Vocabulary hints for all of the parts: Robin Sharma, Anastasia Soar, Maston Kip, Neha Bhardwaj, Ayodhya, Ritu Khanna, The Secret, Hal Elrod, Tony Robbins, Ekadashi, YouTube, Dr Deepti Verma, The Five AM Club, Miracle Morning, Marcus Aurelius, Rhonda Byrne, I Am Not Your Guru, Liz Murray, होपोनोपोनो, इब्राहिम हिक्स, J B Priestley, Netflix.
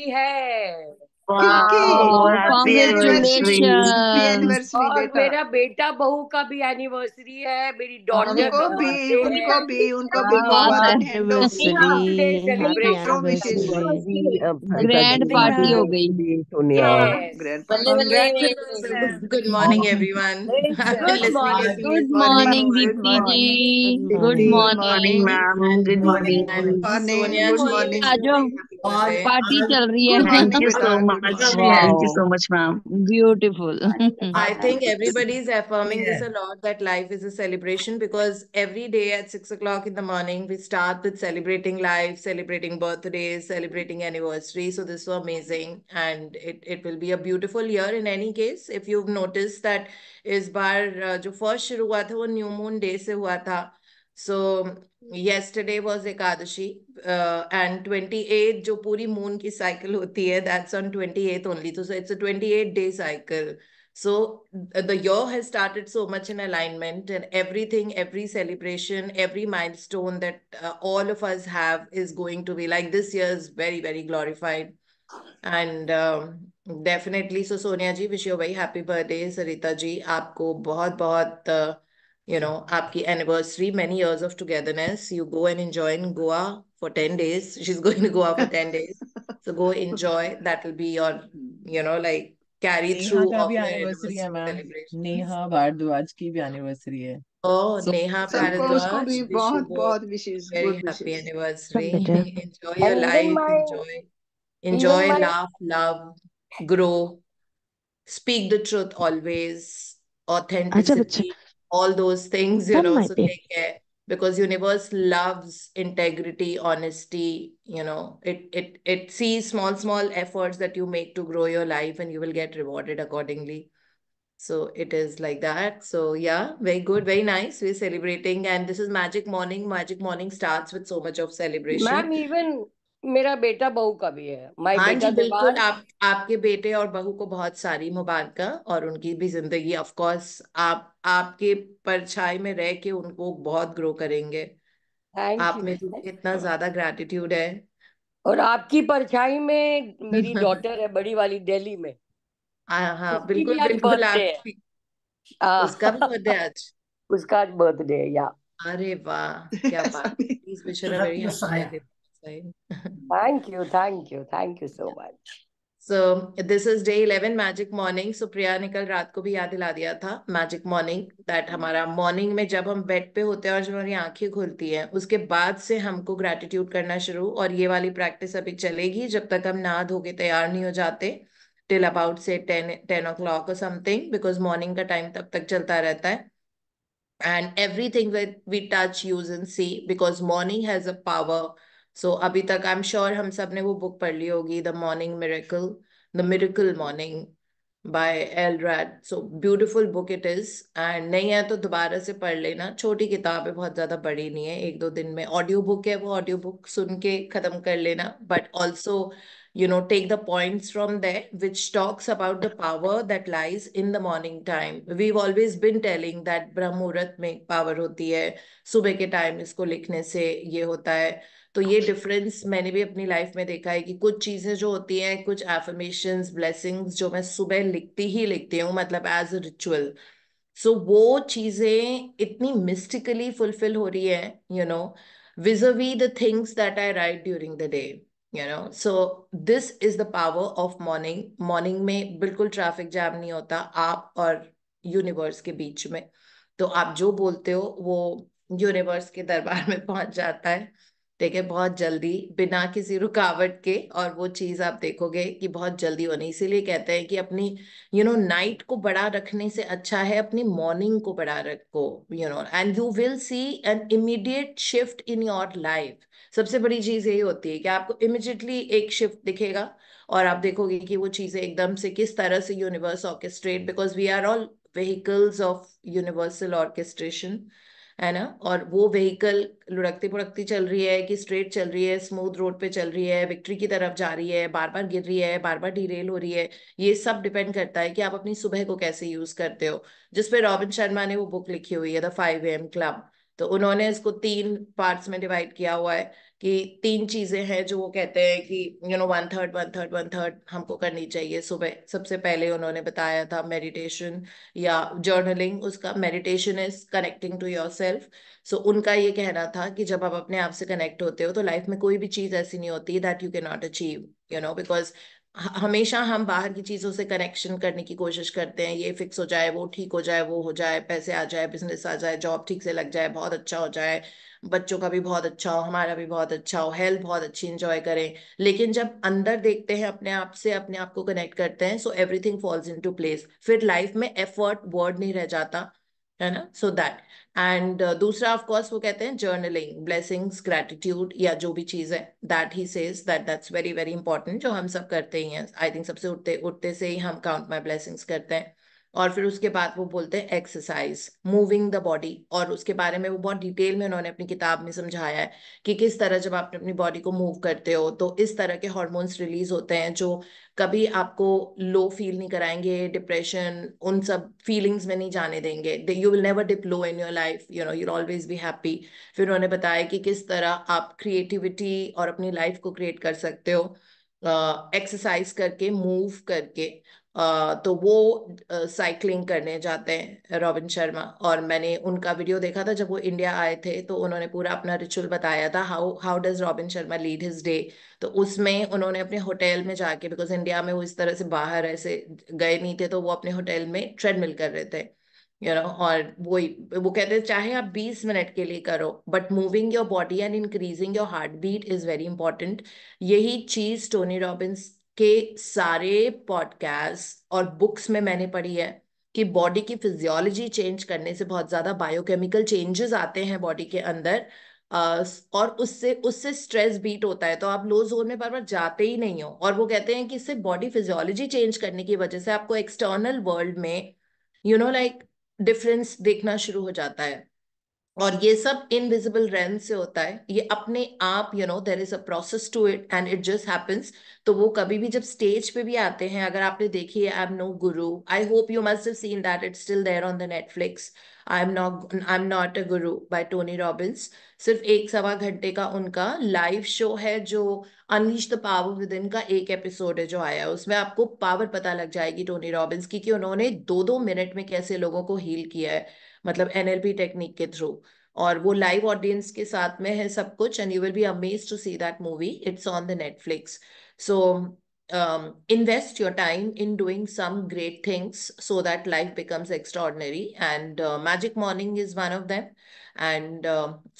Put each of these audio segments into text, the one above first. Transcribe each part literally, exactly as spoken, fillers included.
है। और मेरा बेटा बहू का भी एनिवर्सरी है, मेरी डॉटर को भी, उनको भी उनको भी ग्रैंड पार्टी हो गई। Good morning everyone, good morning Deepti ji, good morning ma'am, good morning. आज पार्टी चल रही है। Thank you so much, ma'am. Beautiful. I think everybody is affirming yeah. this a lot, that life is a celebration, because every day at six o'clock in the morning we start with celebrating life, celebrating birthdays, celebrating anniversaries. So this was amazing, and it it will be a beautiful year. In any case, if you've noticed that is bar जो first शुरू हुआ था वो new moon day से हुआ था. So yesterday was Ekadashi uh, and twenty-eight जो पूरी moon की cycle होती है, that's on twenty-eighth only. So it's a twenty-eight day cycle. So the year has started so much in alignment, and everything, every celebration, every milestone that uh, all of us have is going to be like, this year is very, very glorified. And um, definitely, so Sonia ji, wish you a very happy birthday. Sarita ji, आपको बहुत बहुत uh, you know, aapki anniversary, many years of togetherness. You go and enjoy in Goa for ten days. She's going to Goa for ten days. So go enjoy. That will be your, you know, like carry Neha through of your anniversary celebrations. Neha Bhardwaj ki bhi anniversary hai. Oh, so, Neha Bhardwaj. Wish you both wishes. Very happy anniversary. Enjoy your life. Enjoy. Enjoy, laugh, love, grow. Speak the truth always. Authenticity. All those things, you that know, so be. Take care, because universe loves integrity, honesty, you know, it, it, it sees small, small efforts that you make to grow your life, and you will get rewarded accordingly. So it is like that. So yeah, very good. Very nice. We're celebrating, and this is Magic Morning. Magic Morning starts with so much of celebration. Ma'am, even मेरा बेटा बहू का भी है। हाँ जी, बिल्कुल। आप आपके बेटे और बहू को बहुत सारी मुबारक, और उनकी भी जिंदगी ऑफ कोर्स आप आपके परछाई में रह के उनको बहुत ग्रो करेंगे। आप में इतना ज्यादा ग्रैटिट्यूड है, और आपकी परछाई में मेरी डॉटर है, बड़ी वाली, दिल्ली में। हाँ हाँ, बिल्कुल बिल्कुल। आपकी उसका भी बर्थडे आज, उसका आज बर्थडे है या। अरे वाह, क्या बात। Thank you, thank you, thank you so much. So this is day eleven, Magic Morning. So Priya ने कल रात को भी याद दिला दिया था Magic Morning, that हमारा morning में जब हम bed पे होते हैं और जब हमारी आंखें खुलती हैं, उसके बाद से हमको gratitude करना शुरू, और ये वाली practice अभी चलेगी जब तक हम नहा धो के तैयार नहीं हो जाते, till about say ten ten o'clock or something, because morning का time तब तक चलता रहता है. And everything that we touch, use and see, because morning has a power. So abhi tak I'm sure hum sab ne wo book pad li hogi, The Morning Miracle, The Miracle Morning by Elrod. So beautiful book it is, and nahi hai to dobara se pad lena. Choti kitab hai, bahut zyada badi nahi hai, ek do din mein. Audio book hai wo, audio book sun ke khatam kar lena, but also you know take the points from there which talks about the power that lies in the morning time. We've always been telling that Brahm Muhurat mein power hoti hai, subah ke time isko likhne se ye hota hai. तो ये difference मैंने भी अपनी life में देखा है कि कुछ चीज़ें जो होती हैं, कुछ एफर्मेशंस, ब्लेसिंग्स जो मैं सुबह लिखती ही लिखती हूँ, मतलब एज अ रिचुअल, सो वो चीज़ें इतनी मिस्टिकली फुलफिल हो रही है, you know, vis-a-vis the things that I write during the day, you know. So this is the power of morning. Morning में बिल्कुल ट्रैफिक जाम नहीं होता आप और यूनिवर्स के बीच में, तो आप जो बोलते हो वो यूनिवर्स के दरबार में पहुँच जाता है, ठीक है, बहुत जल्दी, बिना किसी रुकावट के. और वो चीज़ आप देखोगे कि बहुत जल्दी होनी, इसीलिए कहते हैं कि अपनी यू नो नाइट को बड़ा रखने से अच्छा है अपनी मॉर्निंग को बड़ा रखो, you know, and you will see an immediate shift in your life. सबसे बड़ी चीज़ यही होती है कि आपको इमीडिएटली एक शिफ्ट दिखेगा, और आप देखोगे कि वो चीज़ें एकदम से किस तरह से universe orchestrate, because we are all vehicles of universal orchestration, है ना. और वो व्हीकल लुढ़कती पुढ़कती चल रही है कि स्ट्रेट चल रही है, स्मूथ रोड पे चल रही है, विक्ट्री की तरफ जा रही है, बार बार गिर रही है, बार बार डिरेल हो रही है. ये सब डिपेंड करता है कि आप अपनी सुबह को कैसे यूज करते हो, जिसपे रॉबिन शर्मा ने वो बुक लिखी हुई है, the five A M club. तो उन्होंने इसको तीन पार्ट्स में डिवाइड किया हुआ है कि तीन चीजें हैं जो वो कहते हैं कि you know one third one third one third हमको करनी चाहिए सुबह। सबसे पहले उन्होंने बताया था मेडिटेशन या जर्नलिंग। उसका meditation is connecting to yourself. So उनका ये कहना था कि जब आप अपने आप से कनेक्ट होते हो तो लाइफ में कोई भी चीज ऐसी नहीं होती that you can not achieve, you know, because हमेशा हम बाहर की चीज़ों से कनेक्शन करने की कोशिश करते हैं, ये फिक्स हो जाए, वो ठीक हो जाए, वो हो जाए, पैसे आ जाए, बिजनेस आ जाए, जॉब ठीक से लग जाए, बहुत अच्छा हो जाए, बच्चों का भी बहुत अच्छा हो, हमारा भी बहुत अच्छा हो, हेल्थ बहुत अच्छी, एंजॉय करें। लेकिन जब अंदर देखते हैं, अपने आप से अपने आप को कनेक्ट करते हैं, so everything falls into place. फिर लाइफ में एफर्ट वर्ड नहीं रह जाता, है ना। सो दैट एंड दूसरा ऑफ कोर्स वो कहते हैं जर्नलिंग, ब्लेसिंग्स, ग्रेटिट्यूड या जो भी चीज़ है, that he says that that's very very important, जो हम सब करते ही हैं। आई थिंक सबसे उठते उठते से ही हम काउंट माई ब्लेसिंग्स करते हैं। और फिर उसके बाद वो बोलते हैं एक्सरसाइज, मूविंग द बॉडी। और उसके बारे में वो बहुत डिटेल में उन्होंने अपनी किताब में समझाया है कि किस तरह जब आप अपनी बॉडी को मूव करते हो तो इस तरह के हार्मोन्स रिलीज होते हैं जो कभी आपको लो फील नहीं कराएंगे, डिप्रेशन, उन सब फीलिंग्स में नहीं जाने देंगे। You will never dip low in your life, you know, you'll always be happy. फिर उन्होंने बताया कि किस तरह आप क्रिएटिविटी और अपनी लाइफ को क्रिएट कर सकते हो एक्सरसाइज uh, करके, मूव करके। Uh, तो वो साइकिलिंग uh, करने जाते हैं रॉबिन शर्मा, और मैंने उनका वीडियो देखा था जब वो इंडिया आए थे, तो उन्होंने पूरा अपना रिचुअल बताया था, how how does Robin Sharma lead his day. तो उसमें उन्होंने अपने होटल में जाके, बिकॉज इंडिया में वो इस तरह से बाहर ऐसे गए नहीं थे, तो वो अपने होटल में ट्रेडमिल कर रहे थे, यू नो। और वो वो कहते हैं चाहे आप बीस मिनट के लिए करो, but moving your body and increasing your heart beat is very important. यही चीज़ टोनी रॉबिन्स के सारे पॉडकास्ट और बुक्स में मैंने पढ़ी है कि बॉडी की फिजियोलॉजी चेंज करने से बहुत ज़्यादा बायोकेमिकल चेंजेस आते हैं बॉडी के अंदर, और उससे उससे स्ट्रेस बीट होता है, तो आप लो जोन में बार बार जाते ही नहीं हो। और वो कहते हैं कि इससे बॉडी फिजियोलॉजी चेंज करने की वजह से आपको एक्सटर्नल वर्ल्ड में, यू नो, लाइक डिफरेंस देखना शुरू हो जाता है, और ये सब इनविजिबल रैम से होता है, ये अपने आप, you know, there is a process to it and it just happens. तो वो कभी भी जब स्टेज पे भी आते हैं, अगर आपने देखी है आई am no guru, I hope you must have seen that, it's still there on the Netflix, I am not I am not a guru by Tony Robbins. सिर्फ एक सवा घंटे का उनका लाइव शो है जो unleash the power with in का एक एपिसोड है जो आया है, उसमें आपको पावर पता लग जाएगी टोनी रॉबिन्स की कि उन्होंने दो दो मिनट में कैसे लोगों को हील किया है, मतलब एनएलपी टेक्निक के थ्रू। और वो लाइव ऑडियंस के साथ में है सब कुछ, and you will be amazed to see that movie, it's on the Netflix. So invest your time in doing some great things so that life becomes extraordinary, and magic morning is one of them. And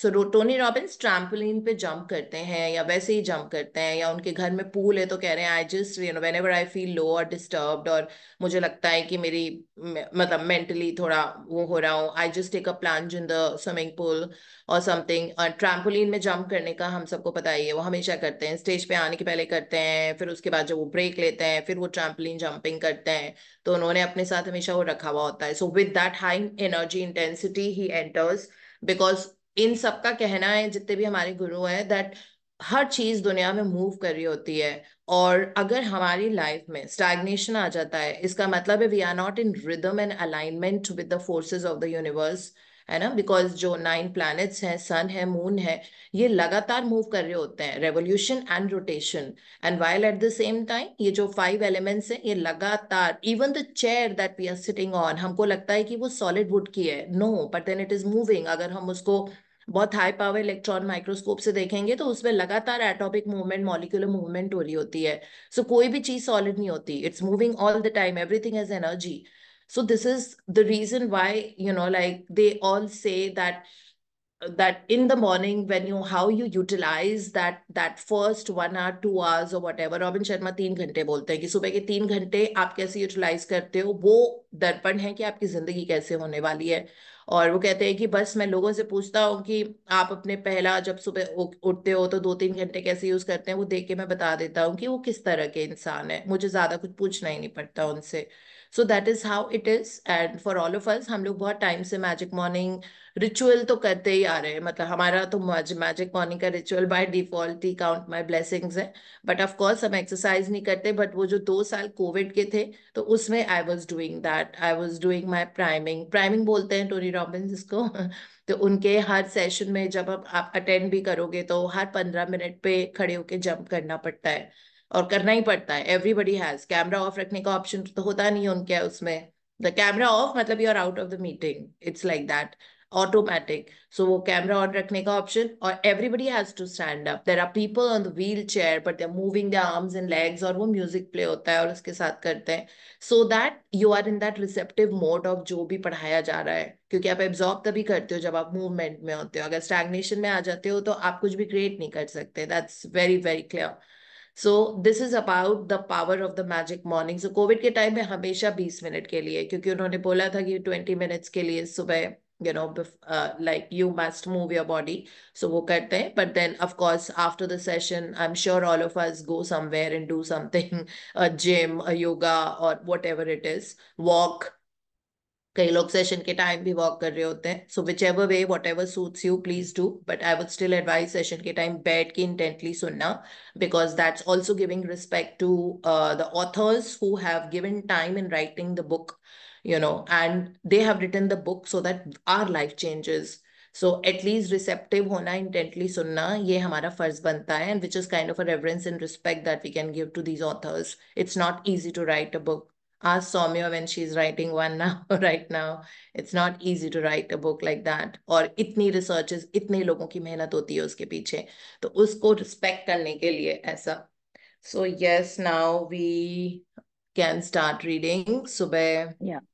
so Tony Robbins trampoline पे jump करते हैं या वैसे ही jump करते हैं, या उनके घर में पूल है तो कह रहे हैं I just, you know, whenever I feel low और डिस्टर्ब्ड, और मुझे लगता है कि मेरी मतलब मेंटली थोड़ा वो हो रहा हूँ, I just take a plunge in the swimming pool और समथिंग। ट्रैम्पोलिन में जंप करने का हम सबको पता ही है, वो हमेशा करते हैं, स्टेज पे आने के पहले करते हैं, फिर उसके बाद जब वो ब्रेक लेते हैं फिर वो ट्रैम्पोलिन जंपिंग करते हैं, तो उन्होंने अपने साथ हमेशा वो रखा हुआ होता है। So with that high energy intensity he enters, because इन सबका कहना है, जितने भी हमारे गुरु हैं, दैट हर चीज दुनिया में मूव कर रही होती है, और अगर हमारी लाइफ में स्टैग्नेशन आ जाता है, इसका मतलब है we are not in rhythm and alignment with the forces of the universe, है ना। बिकॉज जो नाइन प्लैनेट्स हैं, सन है, मून है, ये लगातार मूव कर रहे होते हैं, revolution and rotation, and while at the same time ये जो फाइव एलिमेंट्स हैं ये लगातार, even the chair that we are sitting on, हमको लगता है कि वो सॉलिड वुड की है, no, but then it is moving. अगर हम उसको बहुत हाई पावर इलेक्ट्रॉन माइक्रोस्कोप से देखेंगे तो उसमें लगातार एटॉमिक मूवमेंट, मॉलिक्यूलर मूवमेंट हो रही होती है। सो so, कोई भी चीज सॉलिड नहीं होती, it's moving all the time, everything has energy. So this is the reason why, you know, like they all say that that in the morning when you, how you utilize that that first one hour, two hours or whatever, Robin Sharma तीन घंटे बोलते हैं कि सुबह के तीन घंटे आप कैसे यूटिलाइज करते हो, वो दर्पण है कि आपकी जिंदगी कैसे होने वाली है। और वो कहते हैं कि बस मैं लोगों से पूछता हूँ कि आप अपने पहला जब सुबह उठते हो तो दो तीन घंटे कैसे यूज करते हैं, वो देख के मैं बता देता हूँ कि वो किस तरह के इंसान है, मुझे ज्यादा कुछ पूछना ही नहीं पड़ता उनसे। So that is how it is, and for all of us, हम लोग बहुत टाइम से मैजिक मॉर्निंग रिचुअल तो करते ही आ रहे हैं, मतलब हमारा तो मैजिक मॉर्निंग का रिचुअल बाय डिफॉल्ट ही काउंट माय ब्लेसिंग्स है, बट ऑफ कोर्स हम एक्सरसाइज नहीं करते। बट वो जो दो साल कोविड के थे तो उसमें I was doing that, I was doing my priming, priming बोलते हैं टोनी रॉबिन्स इसको तो उनके हर सेशन में जब आप, आप अटेंड भी करोगे तो हर पंद्रह मिनट पे खड़े होके जंप करना पड़ता है और करना ही पड़ता है. एवरीबडी हैज कैमरा ऑफ रखने का ऑप्शन तो होता नहीं उनके उसमें. द कैमरा ऑफ मतलब you are out of the meeting, it's like that automatic. So वो कैमरा ऑन रखने का ऑप्शन और everybody has to stand up. There are people on the wheelchair but they are moving their arms and legs और वो music play होता है और उसके साथ करते हैं. So that you are in that receptive mode of जो भी पढ़ाया जा रहा है, क्योंकि आप एब्जॉर्ब तभी करते हो जब आप मूवमेंट में होते हो. अगर स्टैग्नेशन में आ जाते हो तो आप कुछ भी क्रिएट नहीं कर सकते. That's very very clear. So this is about the power of the magic morning. So COVID के टाइम में हमेशा बीस मिनट के लिए, क्योंकि उन्होंने बोला था कि ट्वेंटी मिनट्स के लिए सुबह you know uh, like you must move your body. So वो करते हैं. But then of course after the session I'm sure all of us go somewhere and do something, a gym, a yoga or whatever it is, walk. कई लोग session के time भी walk कर रहे होते हैं. So whichever way whatever suits you please do, but I would still advise session के time बैठ के इंटेंटली सुनना, because that's also giving respect to the authors who have given time in writing the book, you know, and they have written the book so that our life changes. So at least receptive होना, intently सुनना, ये हमारा फर्ज बनता है. And which is kind of a reverence and respect that we can give to these authors. It's not easy to write a book. Ask Soumya when she's writing one now, right now. It's not easy to write a book like that. और इतनी researches, इतने लोगों की मेहनत होती है उसके पीछे, तो उसको respect करने के लिए ऐसा. So yes, now we can start reading. सुबह. Yeah.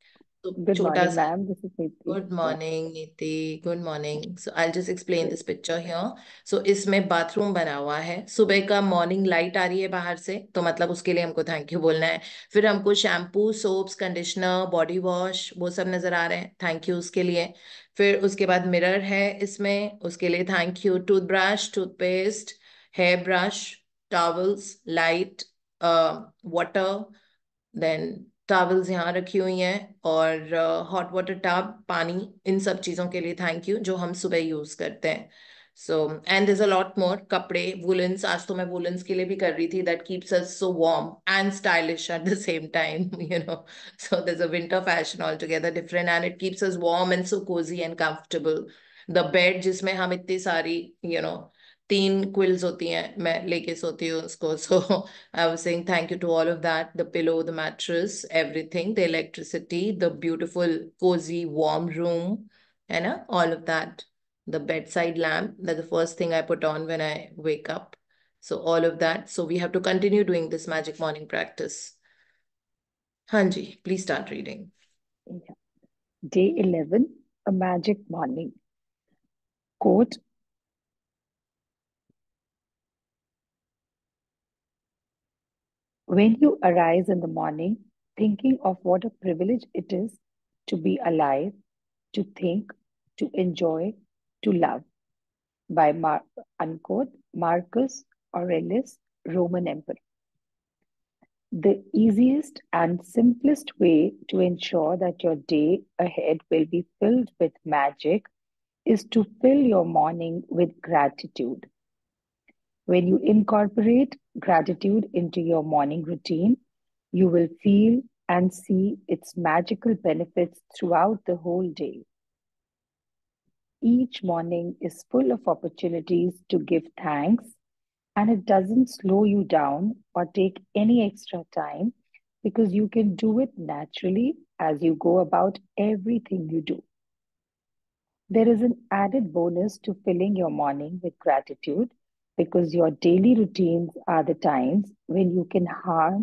So, good morning, ma'am. This is Niti. Good morning, Niti. Good morning. So I'll just explain this picture here. So इसमें बाथरूम बना हुआ है. सुबह का मॉर्निंग लाइट आ रही है बाहर से, तो मतलब उसके लिए हमको थैंक यू बोलना है. फिर हमको shampoo, soaps, conditioner, body wash, वो सब नजर आ रहे हैं, थैंक यू उसके लिए. फिर उसके बाद मिरर है इसमें, उसके लिए thank you. Toothbrush, toothpaste, hair brush, towels, light, water, then towels यहाँ रखी हुई हैं, और हॉट वाटर टब, पानी, इन सब चीज़ों के लिए थैंक यू जो हम सुबह यूज़ करते हैं. So and there is a lot more. कपड़े, वुलन्स, आज तो मैं वुलन्स के लिए भी कर रही थी. That keeps us so warm and stylish at the same time, you know. So there is a winter fashion all together different and it keeps us warm and so cosy and comfortable. The bed जिसमें हम इतनी सारी, you know, तीन quills होती हैं, मैं लेके सोती हूँ उसको. So I was saying thank you to all of that. The pillow, the mattress, everything, the electricity, the beautiful cosy warm room, है ना, all of that. The bed side lamp, that's the first thing I put on when I wake up. So all of that. So we have to continue doing this magic morning practice. हाँ जी, please start reading. Day eleven, a magic morning. Coat, when you arise in the morning, thinking of what a privilege it is to be alive, to think, to enjoy, to love. By Mar- unquote, Marcus Aurelius, Roman Emperor. The easiest and simplest way to ensure that your day ahead will be filled with magic is to fill your morning with gratitude. When you incorporate gratitude into your morning routine, you will feel and see its magical benefits throughout the whole day. Each morning is full of opportunities to give thanks, and it doesn't slow you down or take any extra time because you can do it naturally as you go about everything you do. There is an added bonus to filling your morning with gratitude, because your daily routines are the times when you can harm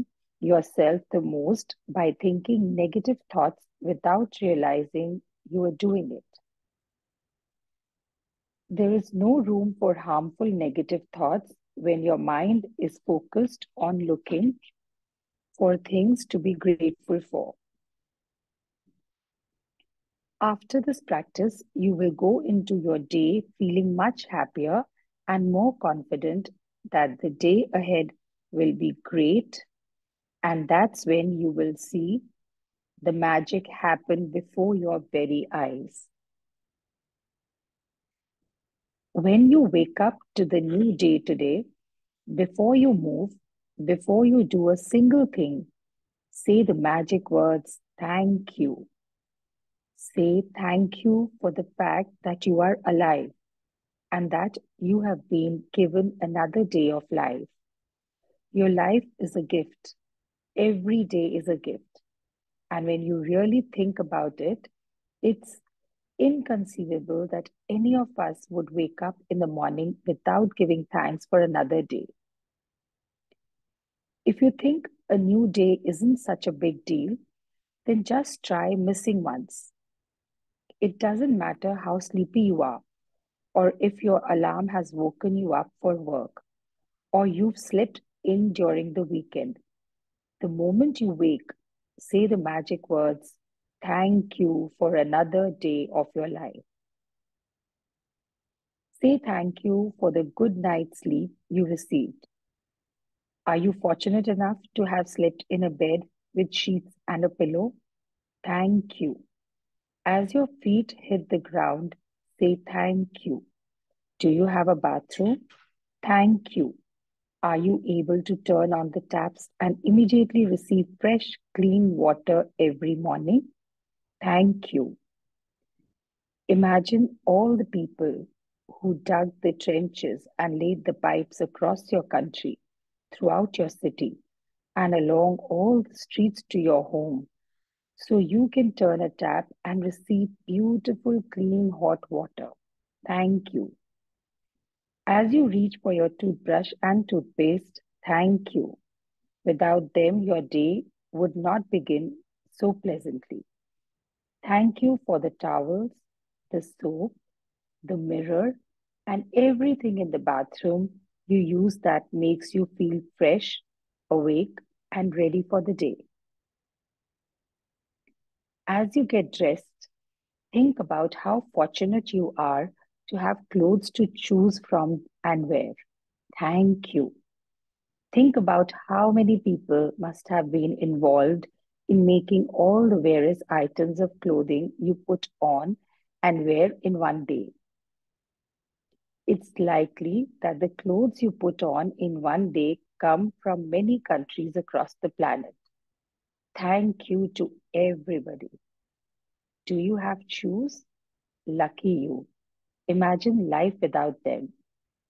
yourself the most by thinking negative thoughts without realizing you are doing it. There is no room for harmful negative thoughts when your mind is focused on looking for things to be grateful for. After this practice, you will go into your day feeling much happier and more confident that the day ahead will be great, and that's when you will see the magic happen before your very eyes. When you wake up to the new day today, before you move, before you do a single thing, say the magic words, thank you. Say thank you for the fact that you are alive and that you have been given another day of life. Your life is a gift. Every day is a gift. And when you really think about it, it's inconceivable that any of us would wake up in the morning without giving thanks for another day. If you think a new day isn't such a big deal, then just try missing once. It doesn't matter how sleepy you are, or if your alarm has woken you up for work, or you've slept in during the weekend. The moment you wake, say the magic words, "Thank you for another day of your life." Say thank you for the good night's sleep you received. Are you fortunate enough to have slept in a bed with sheets and a pillow? Thank you. As your feet hit the ground, say thank you. Do you have a bathroom? Thank you. Are you able to turn on the taps and immediately receive fresh, clean water every morning? Thank you. Imagine all the people who dug the trenches and laid the pipes across your country, throughout your city, and along all the streets to your home, so you can turn a tap and receive beautiful, clean, hot water. Thank you. As you reach for your toothbrush and toothpaste, thank you. Without them, your day would not begin so pleasantly. Thank you for the towels, the soap, the mirror, and everything in the bathroom you use that makes you feel fresh, awake, and ready for the day. As you get dressed, think about how fortunate you are to have clothes to choose from and wear. Thank you. Think about how many people must have been involved in making all the various items of clothing you put on and wear in one day. It's likely that the clothes you put on in one day come from many countries across the planet. Thank you to everybody. Do you have shoes? Lucky you. Imagine life without them.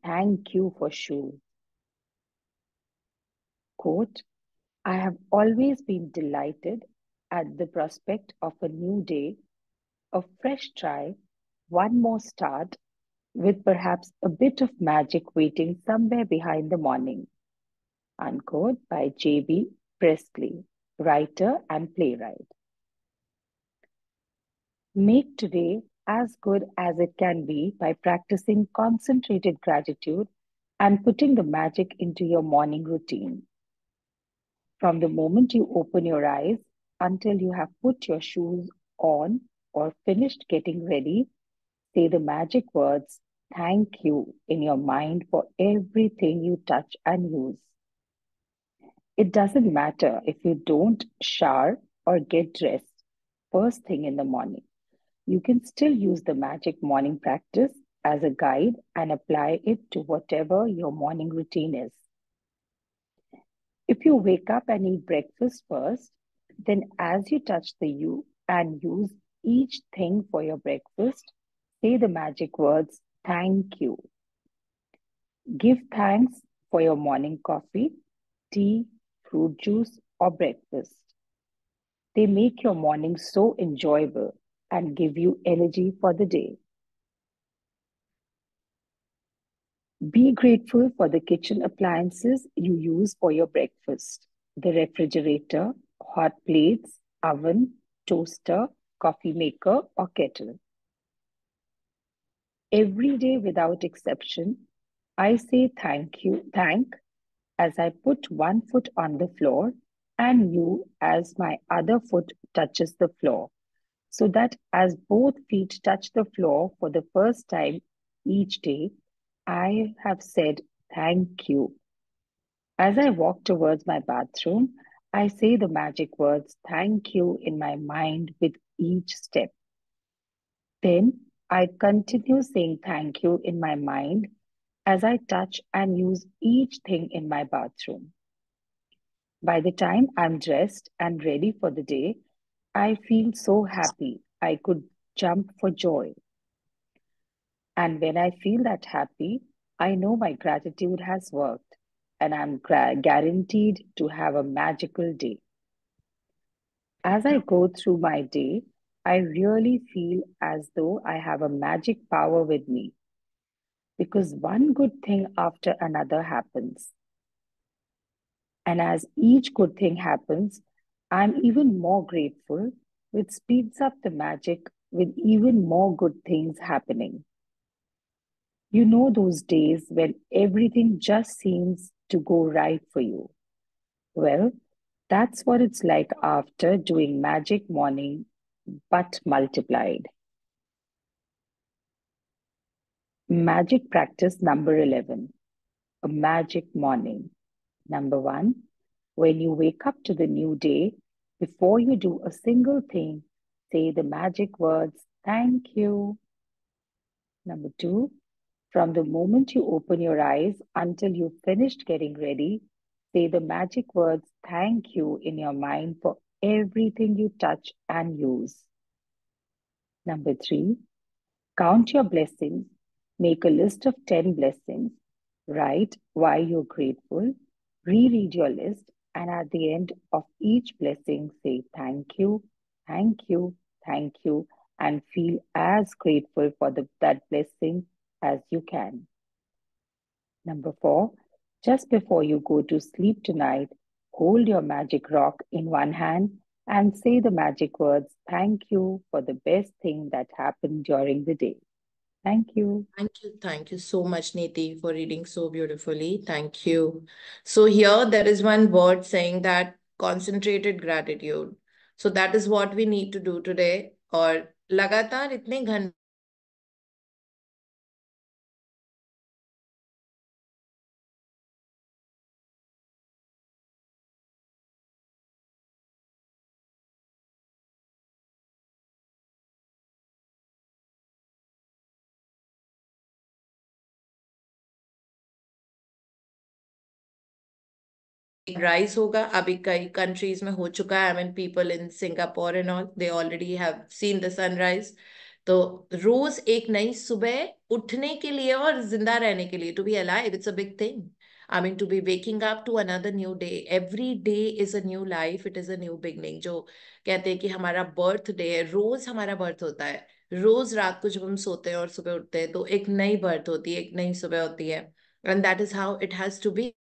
Thank you for shoes. Quote, "I have always been delighted at the prospect of a new day, a fresh try, one more start, with perhaps a bit of magic waiting somewhere behind the morning." Unquote, by J B Priestley, writer and playwright. Make today as good as it can be by practicing concentrated gratitude and putting the magic into your morning routine. From the moment you open your eyes until you have put your shoes on or finished getting ready, say the magic words, "Thank you," in your mind for everything you touch and use. It doesn't matter if you don't shower or get dressed first thing in the morning. You can still use the magic morning practice as a guide and apply it to whatever your morning routine is. If you wake up and eat breakfast first, then as you touch the you and use each thing for your breakfast, say the magic words, "Thank you." Give thanks for your morning coffee, tea, fruit juice, or breakfast. They make your morning so enjoyable and give you energy for the day. Be grateful for the kitchen appliances you use for your breakfast: the refrigerator, hot plates, oven, toaster, coffee maker, or kettle. Every day without exception, I say thank you, thank, as I put one foot on the floor and you as my other foot touches the floor, so that as both feet touch the floor for the first time each day, I have said thank you. As I walk towards my bathroom, I say the magic words, "Thank you," in my mind with each step. Then I continue saying thank you in my mind as I touch and use each thing in my bathroom. By the time I'm dressed and ready for the day, I feel so happy I could jump for joy. And when I feel that happy, I know my gratitude has worked and I'm gra- guaranteed to have a magical day. As I go through my day, I really feel as though I have a magic power with me because one good thing after another happens. And as each good thing happens, I'm even more grateful, which speeds up the magic with even more good things happening. You know those days when everything just seems to go right for you. Well, that's what it's like after doing Magic Morning, but multiplied. Magic practice number eleven, a magic morning. Number one, when you wake up to the new day, before you do a single thing, say the magic words, thank you. Number two, from the moment you open your eyes until you've finished getting ready, say the magic words, thank you, in your mind for everything you touch and use. Number three, count your blessings. Make a list of ten blessings. Write why you're grateful. Reread your list. And at the end of each blessing, say thank you, thank you, thank you, and feel as grateful for the, that blessing as you can. Number four, just before you go to sleep tonight, hold your magic rock in one hand and say the magic words, thank you for the best thing that happened during the day. Thank you. Thank you. Thank you so much, Neeti, for reading so beautifully. Thank you. So here there is one word saying that concentrated gratitude. So that is what we need to do today. Or लगातार इतने घंटे rise होगा अभी कई countries में हो चुका है. I mean people in Singapore and all, they already have seen the sunrise. तो रोज एक नई सुबह उठने के लिए और जिंदा रहने के लिए, to be alive, it's a big thing. I mean to be waking up to another new day. Every day is a new life. It is a new beginning. जो कहते हैं कि हमारा बर्थ डे है, रोज हमारा बर्थ होता है. रोज रात को जब हम सोते हैं और सुबह उठते हैं तो एक नई बर्थ होती है, एक नई सुबह होती है. And that is how it has to be.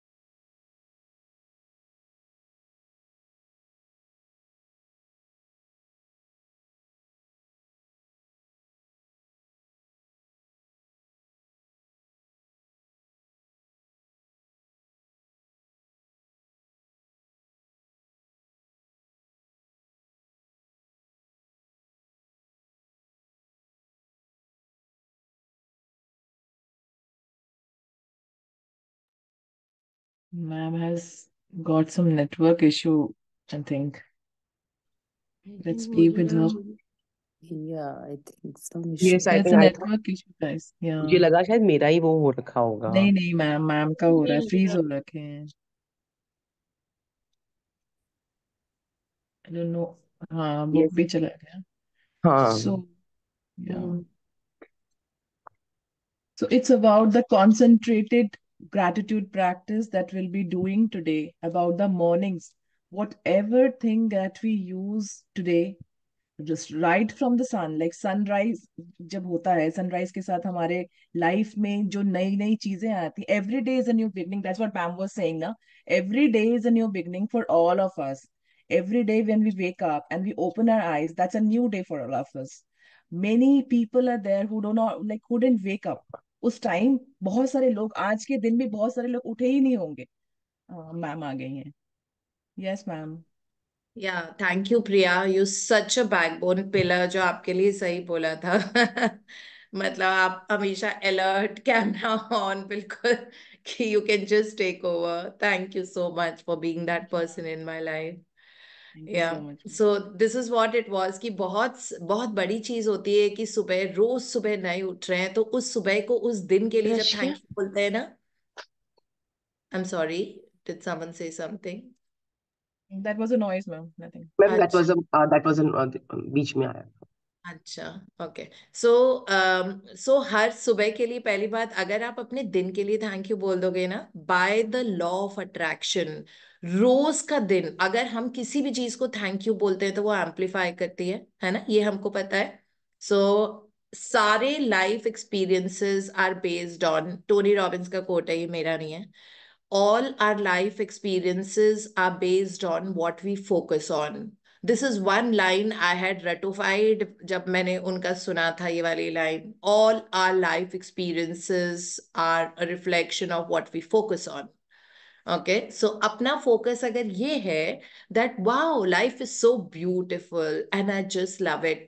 Ma'am has got some network issue, I think. Let's be with her. Yeah, I think some issue. Yes, I think network I... issue, guys. Yeah. मुझे लगा शायद मेरा ही वो हो रखा होगा. नहीं नहीं मैम मैम का हो रहा है, फ्रीज हो रखे हैं. I don't know. हाँ वो yes. भी चला गया. हाँ. So yeah. So it's about the concentrated gratitude practice that we'll be doing today about the mornings. Whatever thing that we use today, just right from the sun, like sunrise जब होता है, sunrise के साथ हमारे life में जो नई नई चीजें आती, every day is a new beginning. That's what Pam was saying ना. Every day is a new beginning for all of us. Every day when we wake up and we open our eyes, that's a new day for all of us. Many people are there who don't know, like who didn't wake up. उस time बहुत सारे लोग, आज के दिन भी बहुत सारे लोग उठे ही नहीं होंगे. मैम आ गई हैं. Yes ma'am. Yeah thank you Priya, you such a backbone pillar, जो आपके लिए सही बोला था. मतलब आप हमेशा अलर्ट, कैमरा ऑन, बिल्कुल कि you can just take over. Thank you so much for being that person in my life. Yeah, so this is what it was कि बहुत बहुत बड़ी चीज होती है कि सुबह, रोज सुबह नहीं उठ रहे हैं तो उस सुबह को, उस दिन के लिए जब थैंक यू बोलते हैं ना. I'm sorry, did someone say something? That was a noise, ma'am. Nothing. That was a that was a बीच में आया. अच्छा ओके सो सो हर सुबह के लिए पहली बात, अगर आप अपने दिन के लिए थैंक यू बोल दोगे ना, by the law of attraction, रोज का दिन अगर हम किसी भी चीज को थैंक यू बोलते हैं तो वो एम्पलीफाई करती है है ना, ये हमको पता है। सो so, सारे life experiences are based on, Tony Robbins का कोट है ये, मेरा नहीं है। All our life experiences are based on what we focus on. This is one line I had रटोफाइड जब मैंने उनका सुना था ये वाली line, all our life experiences are a reflection of what we focus on. Okay so अपना focus अगर ये है that wow life is so beautiful and I just love it,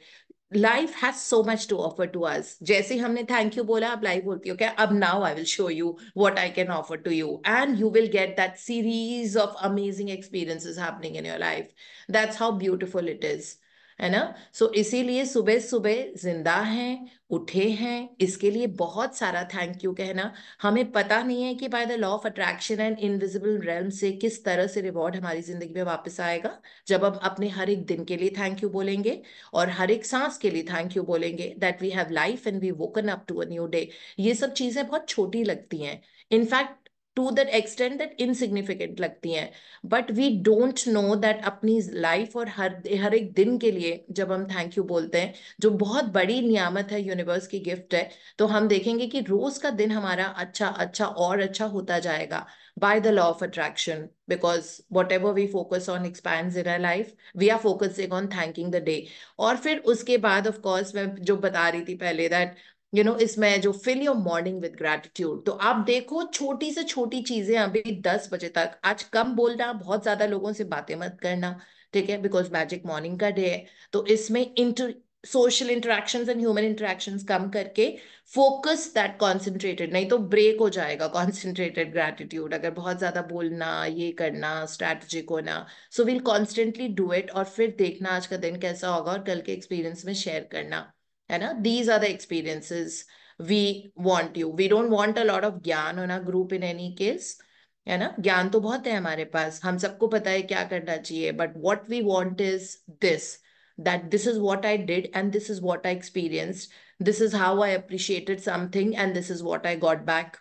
life has so much to offer to us. जैसे हमने thank you बोला, अब life बोलती हो क्या, अब now I will show you what I can offer to you and you will get that series of amazing experiences happening in your life. That's how beautiful it is, है ना। सो so, इसीलिए सुबह सुबह जिंदा हैं, उठे हैं, इसके लिए बहुत सारा थैंक यू कहना। हमें पता नहीं है कि by the law of attraction and invisible realm से किस तरह से रिवॉर्ड हमारी जिंदगी में वापस आएगा जब हम अपने हर एक दिन के लिए थैंक यू बोलेंगे और हर एक सांस के लिए थैंक यू बोलेंगे, that we have life and we woken up to a new day. ये सब चीजें बहुत छोटी लगती हैं, in fact to that extent that insignificant लगती हैं, but we don't know that अपनी life और हर हर एक दिन के लिए जब हम thank you बोलते हैं, जो बहुत बड़ी नियामत है, यूनिवर्स की गिफ्ट है, तो हम देखेंगे कि रोज का दिन हमारा अच्छा अच्छा और अच्छा होता जाएगा by the law of attraction, because whatever we focus on expands in our life. We are focusing on thanking the day. और फिर उसके बाद of course मैं जो बता रही थी पहले that you you know know, इसमें जो fill your morning with gratitude, तो आप देखो छोटी से छोटी चीजें, अभी दस बजे तक आज कम बोलना, बहुत ज्यादा लोगों से बातें मत करना, ठीक है, बिकॉज मैजिक मॉर्निंग का डे है। तो इसमें inter social interactions and human interactions कम करके फोकस दैट कॉन्सेंट्रेटेड, नहीं तो ब्रेक हो जाएगा कॉन्सेंट्रेटेड ग्रेटिट्यूड अगर बहुत ज्यादा बोलना, ये करना, स्ट्रैटेजिक होना। So we'll constantly do it और फिर देखना आज का दिन कैसा होगा और कल के एक्सपीरियंस में शेयर करना, है ना। These are the experiences we want you, we don't want a lot of gyan on a group in any case, है ना। ज्ञान तो बहुत है हमारे पास, हम सबको पता है क्या करना चाहिए, but what we want is this, that this is what I did and this is what I experienced, this is how I appreciated something and this is what I got back.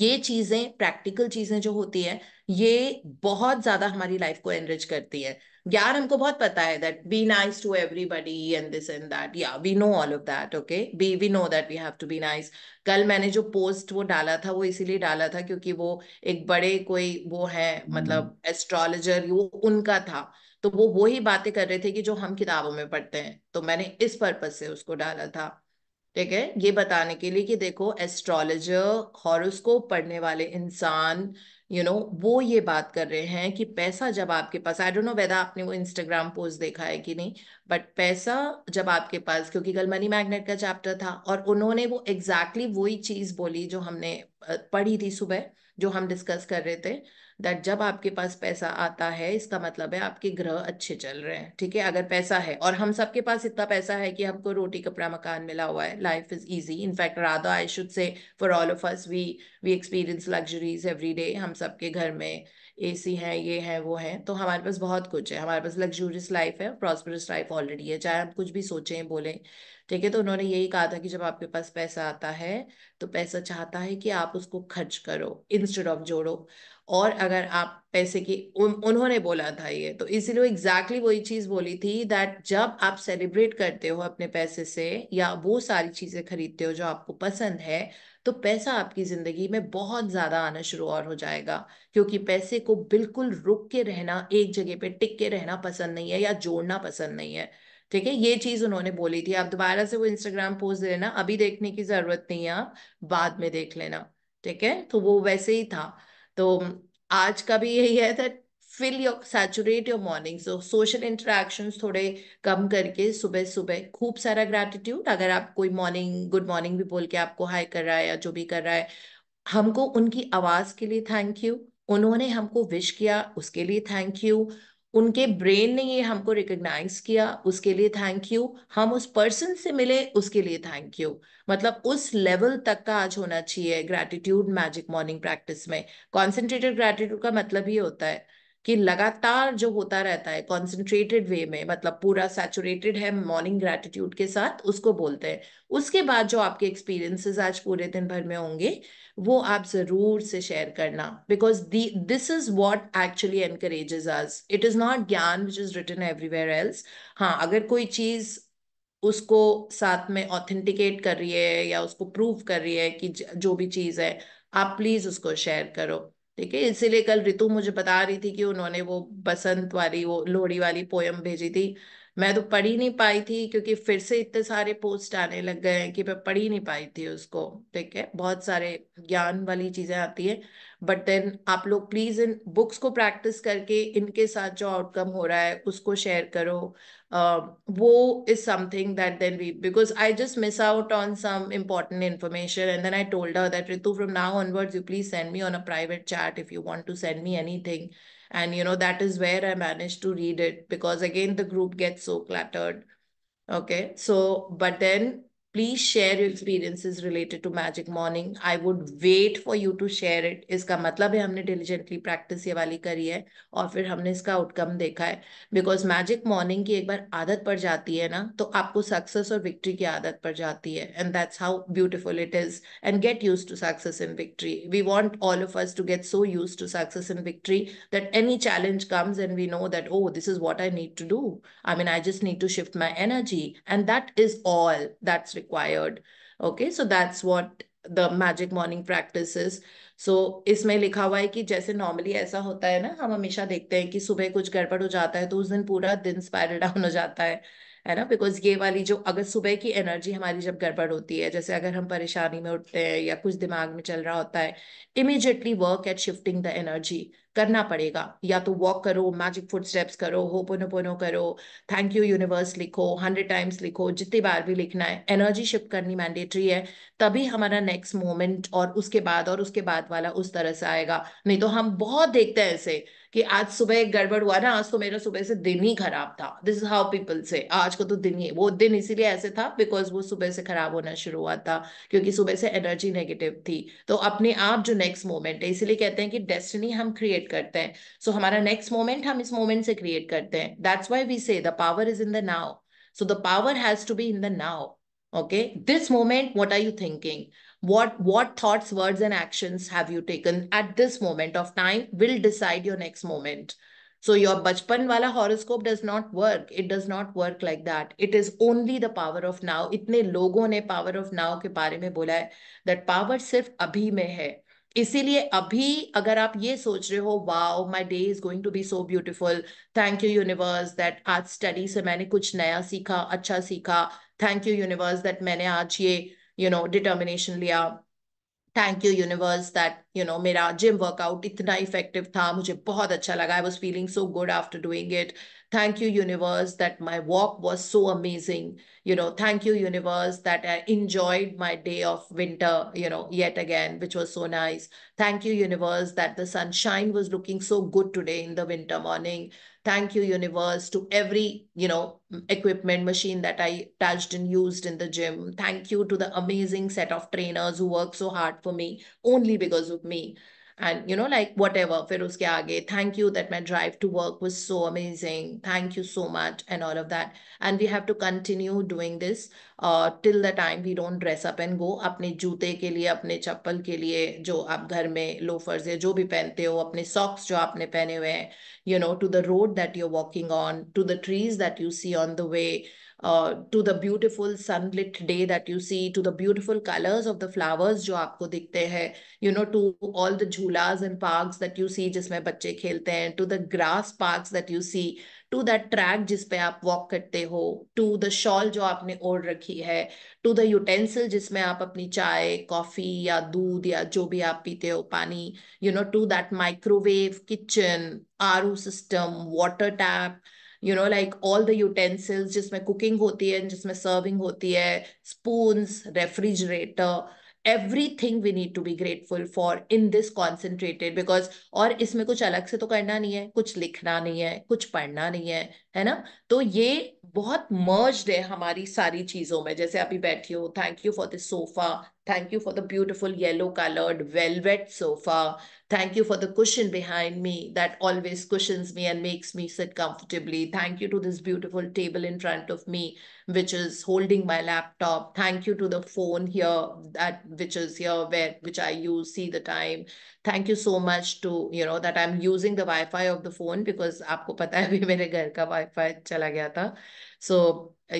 ये चीजें, practical चीजें जो होती है, ये बहुत ज्यादा हमारी लाइफ को एनरिच करती है। यार हमको बहुत पता है that be nice to everybody and this and that, yeah we know all of that, okay, be we know that we have to be nice. कल मैंने जो पोस्ट वो डाला था वो इसीलिए डाला था क्योंकि वो एक बड़े कोई वो है, मतलब एस्ट्रोलॉजर, वो उनका था, तो वो वो ही बातें कर रहे थे कि जो हम किताबों में पढ़ते हैं, तो मैंने इस पर्पज से उसको डाला था, ठीक है, ये बताने के लिए कि देखो एस्ट्रोलॉजर, हॉरोस्कोप पढ़ने वाले इंसान, यू you नो know, वो ये बात कर रहे हैं कि पैसा जब आपके पास, आई डोंट नो वेदर आपने वो इंस्टाग्राम पोस्ट देखा है कि नहीं, बट पैसा जब आपके पास, क्योंकि कल मनी मैग्नेट का चैप्टर था और उन्होंने वो एग्जैक्टली exactly वही चीज बोली जो हमने पढ़ी थी सुबह, जो हम डिस्कस कर रहे थे, दैट जब आपके पास पैसा आता है इसका मतलब है आपके ग्रह अच्छे चल रहे हैं, ठीक है। अगर पैसा है, और हम सबके पास इतना पैसा है कि हमको रोटी कपड़ा मकान मिला हुआ है, life is easy, in fact Radha I should say for all of us, we we experience luxuries every day. हम सबके घर में एसी है, ये है, वो है, तो हमारे पास बहुत कुछ है, हमारे पास लग्जूरियस लाइफ है, प्रॉस्परस लाइफ ऑलरेडी है, चाहे हम कुछ भी सोचें बोलें, ठीक है। तो उन्होंने यही कहा था कि जब आपके पास पैसा आता है तो पैसा चाहता है कि आप उसको खर्च करो इंस्टेड ऑफ जोड़ो, और अगर आप पैसे की उन, उन्होंने बोला था ये, तो इसीलिए एग्जैक्टली वही चीज बोली थी दैट जब आप सेलिब्रेट करते हो अपने पैसे से या वो सारी चीजें खरीदते हो जो आपको पसंद है, तो पैसा आपकी जिंदगी में बहुत ज्यादा आना शुरू और हो जाएगा, क्योंकि पैसे को बिल्कुल रुक के रहना, एक जगह पे टिक के रहना पसंद नहीं है या जोड़ना पसंद नहीं है, ठीक है, ये चीज उन्होंने बोली थी। आप दोबारा से वो इंस्टाग्राम पोस्ट दे लेना, अभी देखने की जरूरत नहीं है, आप बाद में देख लेना, ठीक है। तो वो वैसे ही था, तो आज का भी यही है that fill your, saturate your morning, so social interactions थोड़े कम करके सुबह सुबह खूब सारा ग्रैटिट्यूड। अगर आप कोई मॉर्निंग गुड मॉर्निंग भी बोल के आपको हाई कर रहा है या जो भी कर रहा है, हमको उनकी आवाज के लिए थैंक यू, उन्होंने हमको विश किया उसके लिए थैंक यू, उनके ब्रेन ने ये हमको रिकग्नाइज किया उसके लिए थैंक यू, हम उस पर्सन से मिले उसके लिए थैंक यू, मतलब उस लेवल तक का आज होना चाहिए ग्रैटिट्यूड मैजिक मॉर्निंग प्रैक्टिस में। कॉन्सेंट्रेटेड ग्रैटिट्यूड का मतलब ही होता है कि लगातार जो होता रहता है कॉन्सेंट्रेटेड वे में, मतलब पूरा सैचुरेटेड है मॉर्निंग ग्रैटिट्यूड के साथ, उसको बोलते हैं। उसके बाद जो आपके एक्सपीरियंसेस आज पूरे दिन भर में होंगे वो आप जरूर से शेयर करना, because this is what actually encourages us. It is not ज्ञान which is written everywhere else. हाँ, अगर कोई चीज उसको साथ में ऑथेंटिकेट कर रही है या उसको प्रूव कर रही है कि जो भी चीज है, आप प्लीज उसको शेयर करो, ठीक है। इसीलिए कल रितु मुझे बता रही थी कि उन्होंने वो बसंत वाली, वो लोहड़ी वाली पोयम भेजी थी। मैं तो पढ़ ही नहीं पाई थी क्योंकि फिर से इतने सारे पोस्ट आने लग गए हैं कि मैं पढ़ ही नहीं पाई थी उसको, ठीक है। बहुत सारे ज्ञान वाली चीजें आती है, बट देन आप लोग प्लीज इन बुक्स को प्रैक्टिस करके इनके साथ जो आउटकम हो रहा है उसको शेयर करो। uh, वो is something that then we, because I just miss out on some important information and then I told her that Ritu, from now onwards you please send me on a private chat if you want to send me anything, and you know that is where I managed to read it, because again the group gets so cluttered, okay? So but then please share your experiences related to magic morning. I would wait for you to share it. इसका मतलब है हमने diligently practice ये वाली करी है और फिर हमने इसका outcome देखा है, because magic morning की एक बार आदत पड़ जाती है ना तो आपको success और victory की आदत पड़ जाती है, and that's how beautiful it is. And get used to success and victory. We want all of us to get so used to success and victory that any challenge comes and we know that, oh, this is what I need to do. I mean, I just need to shift my energy, and that is all that's required. Okay, so that's what the magic morning practice is. So इसमें लिखा हुआ है कि जैसे normally ऐसा होता है ना, हम हमेशा देखते हैं कि सुबह कुछ गड़बड़ हो जाता है तो उस दिन पूरा दिन स्पाइरल डाउन हो जाता है, है ना। बिकॉज ये वाली जो, अगर सुबह की एनर्जी हमारी जब गड़बड़ होती है, जैसे अगर हम परेशानी में उठते हैं या कुछ दिमाग में चल रहा होता है, immediately work at shifting the energy करना पड़ेगा। या तो वॉक करो, मैजिक फुटस्टेप्स करो, होपोनोपोनो करो, थैंक यू यूनिवर्स लिखो, हंड्रेड टाइम्स लिखो, जितनी बार भी लिखना है। एनर्जी शिफ्ट करनी मैंडेटरी है, तभी हमारा नेक्स्ट मोमेंट और उसके बाद और उसके बाद वाला उस तरह से आएगा। नहीं तो हम बहुत देखते हैं ऐसे कि आज सुबह गड़बड़ हुआ ना, आज तो मेरा सुबह से दिन ही खराब था। दिस इज हाउ पीपल से, आज को तो दिन ही, वो दिन इसीलिए ऐसे था बिकॉज वो सुबह से खराब होना शुरू हुआ था, क्योंकि सुबह से एनर्जी नेगेटिव थी। तो अपने आप जो नेक्स्ट मोमेंट है, इसीलिए कहते हैं कि डेस्टिनी हम क्रिएट करते हैं। सो so, हमारा नेक्स्ट मोमेंट हम इस मोमेंट से क्रिएट करते हैं। That's why we say the power is in the now. So the power has to be in the now, okay. This moment, what are you thinking? What what thoughts, words, and actions have you taken at this moment of time will decide your next moment. So your bachpan wala horoscope does not work. It does not work like that. It is only the power of now. इतने लोगों ने power of now के बारे में बोला है that power सिर्फ अभी में है। इसीलिए अभी अगर आप ये सोच रहे हो, wow my day is going to be so beautiful, thank you universe that आज स्टडी से मैंने कुछ नया सीखा, अच्छा सीखा, थैंक यू यूनिवर्स दैट मैंने आज ये you know determination लिया, thank you universe that you know मेरा gym workout इतना effective था, मुझे बहुत अच्छा लगा, I was feeling so good after doing it, thank you universe that my walk was so amazing, you know thank you universe that I enjoyed my day of winter, you know yet again, which was so nice, thank you universe that the sunshine was looking so good today in the winter morning, thank you universe to every you know equipment, machine that I touched and used in the gym, thank you to the amazing set of trainers who worked so hard for me only because of me, and you know like whatever, fir uske aage thank you that my drive to work was so amazing, thank you so much, and all of that. And we have to continue doing this uh, till the time we don't dress up and go. Apne joote ke liye, apne chappal ke liye jo aap ghar mein loafers ya jo bhi pehnte ho, apne socks jo aapne pehne hue hain, you know to the road that you're walking on, to the trees that you see on the way, Uh, to the beautiful sunlit day that you see, to the beautiful colors of the flowers जो आपको दिखते हैं, you know, to all the झूलास and parks that you see जिसमें बच्चे खेलते हैं, to the grass parks that you see, to that track जिसपे आप walk करते हो, to the shawl जो आपने ओढ़ रखी है, to the utensil जिसमें आप अपनी चाय, कॉफी या दूध या जो भी आप पीते हो, पानी, you know, to that microwave, kitchen, R O system, water tap, you know like all the utensils जिसमें cooking होती है, जिसमें serving होती है, spoons, refrigerator, everything we need to be grateful for in this concentrated, because और इसमें कुछ अलग से तो करना नहीं है, कुछ लिखना नहीं है, कुछ पढ़ना नहीं है, है ना। तो ये बहुत मर्ज्ड है हमारी सारी चीजों में. जैसे अभी बैठी हो, thank you for the sofa, thank you for the beautiful yellow coloured velvet sofa, thank you for the cushion behind me that always cushions me and makes me sit comfortably, thank you to this beautiful table in front of me which is holding my laptop, thank you to the phone here that which is here where which I use see the time, thank you so much to you know that I am using the wi-fi of the phone because आपको पता है अभी मेरे घर का wi fi चला गया था. So,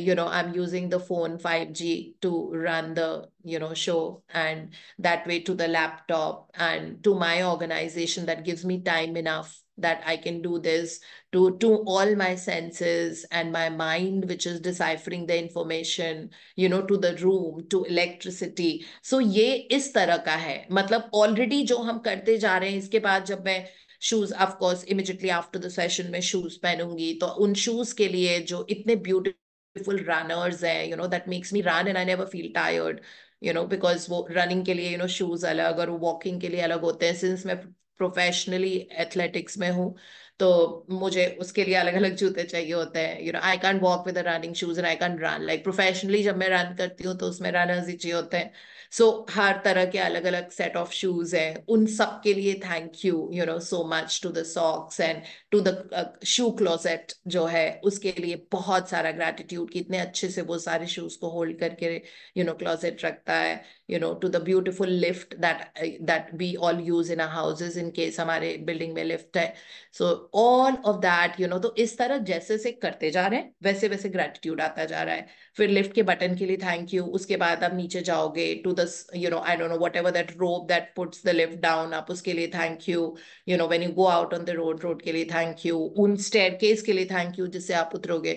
you know, I'm using the phone five G to run the, you know, show, and that way to the laptop and to my organization that gives me time enough that I can do this to, to all my senses and my mind, which is deciphering the information, you know, to the room, to electricity. So, ये इस तरह का है. मतलब already जो हम करते जा रहे हैं, इसके बाद जब मैं shoes of course immediately after the session में शूज पहनूंगी, तो उन शूज के लिए जो इतने ब्यूटीफुल रनर्स हैं, you know that makes me run and I never feel tired, you know because वो रनिंग के लिए यू नो शूज अलग और वॉकिंग के लिए अलग होते हैं. सिंस मैं प्रोफेशनली एथलेटिक्स में हूँ तो मुझे उसके लिए अलग अलग जूते चाहिए होते हैं. You know I can walk with running shoes and I can run like professionally. जब मैं रन करती हूँ तो उसमें रनर्स ही चाहिए होते हैं. सो so, हर तरह के अलग अलग सेट ऑफ शूज हैं, उन सब के लिए thank you you know so much to the socks and to the shoe closet जो है उसके लिए बहुत सारा ग्रैटिट्यूड कि इतने अच्छे से वो सारे शूज को होल्ड करके यू नो क्लोसेट रखता है. You know to the beautiful lift that that we all use in our houses in case हमारे बिल्डिंग में लिफ्ट है. So so, all of that you know तो इस तरह जैसे से करते जा रहे हैं वैसे वैसे ग्रेटिट्यूड आता जा रहा है. फिर लिफ्ट के बटन के लिए थैंक यू. उसके बाद आप नीचे जाओगे to the you know I don't know whatever that rope that puts the lift down, आप उसके लिए thank you. You know when you go out on the road road के लिए थैंक यू. उन स्टेयरकेस के लिए थैंक यू जिससे आप उतरोगे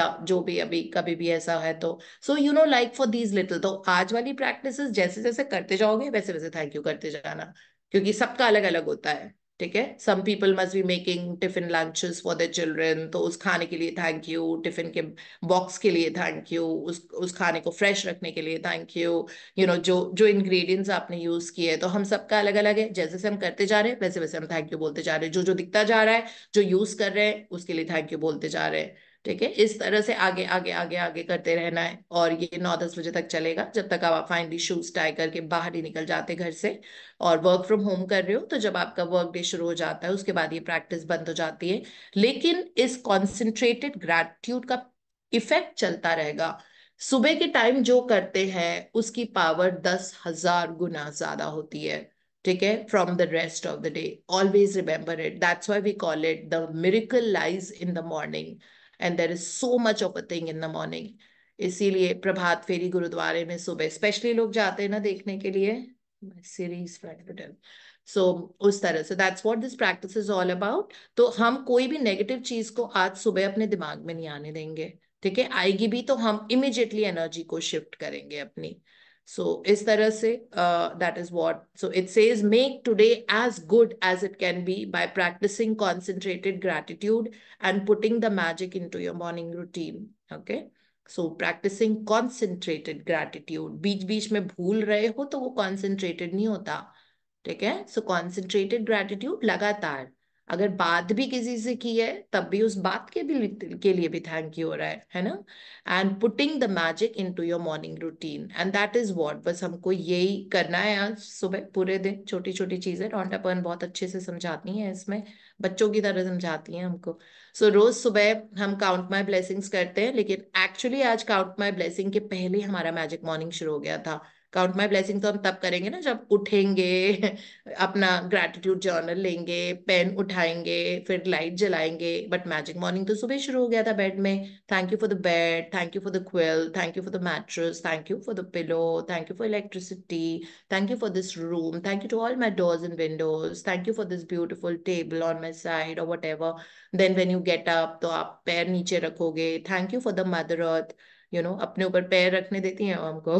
या जो भी अभी कभी भी ऐसा है तो. So you know like for these little तो आज वाली प्रैक्टिस जैसे जैसे करते जाओगे वैसे वैसे थैंक यू करते जाना क्योंकि सबका अलग अलग होता है. ठीक है, some people must be making tiffin lunches for their children, तो उस खाने के लिए थैंक यू, टिफिन के बॉक्स के लिए थैंक यू, उस उस खाने को फ्रेश रखने के लिए थैंक यू. यू नो जो जो इंग्रेडिएंट्स आपने यूज किए तो हम सबका अलग अलग है. जैसे जैसे हम करते जा रहे हैं वैसे वैसे हम थैंक यू बोलते जा रहे हैं. जो जो दिखता जा रहा है, जो यूज कर रहे हैं उसके लिए थैंक यू बोलते जा रहे हैं. ठीक है, इस तरह से आगे आगे आगे आगे करते रहना है और ये नौ दस बजे तक चलेगा जब तक आप फाइनली शूज टाई करके बाहर ही निकल जाते घर से और वर्क फ्रॉम होम कर रहे हो. तो जब आपका वर्क डे शुरू हो जाता है उसके बाद ये प्रैक्टिस बंद हो जाती है, लेकिन इस कॉन्सेंट्रेटेड ग्रैटिट्यूड का इफेक्ट चलता रहेगा. सुबह के टाइम जो करते हैं उसकी पावर दस हजार गुना ज्यादा होती है. ठीक है, from the rest of the day. Always remember it, that's why we call it the miracle lies in the morning and there is so much of a thing in the morning. इसीलिए प्रभात फेरी गुरुद्वारे में सुबह specially लोग जाते हैं ना देखने के लिए सीरीज फैक्टर. सो उस तरह से that's what this practice is all about. तो हम कोई भी नेगेटिव चीज को आज सुबह अपने दिमाग में नहीं आने देंगे. ठीक है, आएगी भी तो हम इमिजिएटली एनर्जी को शिफ्ट करेंगे अपनी. सो so, इस तरह से that is what so it says make today as good as it can be by practising concentrated gratitude and putting the magic into your morning routine. Okay, so practising concentrated gratitude. बीच बीच में भूल रहे हो तो वो concentrated नहीं होता. ठीक है, सो कॉन्सेंट्रेटेड ग्रैटिट्यूड लगातार. अगर बात भी किसी से की है तब भी उस बात के भी के लिए भी थैंक यू हो रहा है, है ना. And putting the magic into your morning routine and that is what. बस हमको यही करना है आज सुबह पूरे दिन. छोटी छोटी चीजें रॉन्डा बर्न बहुत अच्छे से समझाती हैं, इसमें बच्चों की तरह समझाती हैं हमको. सो so, रोज सुबह हम काउंट माई ब्लेसिंग्स करते हैं, लेकिन एक्चुअली आज काउंट माई ब्लेसिंग के पहले हमारा मैजिक मॉर्निंग शुरू हो गया था. काउंट माई ब्लेसिंग तो हम तब करेंगे ना जब उठेंगे, अपना ग्रैटिट्यूड जर्नल लेंगे, पेन उठाएंगे, फिर लाइट जलाएंगे. बट मैजिक मॉर्निंग तो सुबह शुरू हो गया था बेड में. Thank you for the bed, thank you for the quilt, thank you for the mattress, thank you for the pillow, thank you for electricity, thank you for this room, thank you to all my doors and windows, thank you for this beautiful table on my side और whatever. Then when you get up तो आप पैर नीचे रखोगे. Thank you for the mother earth, you know अपने ऊपर पैर रखने देती हैं हमको.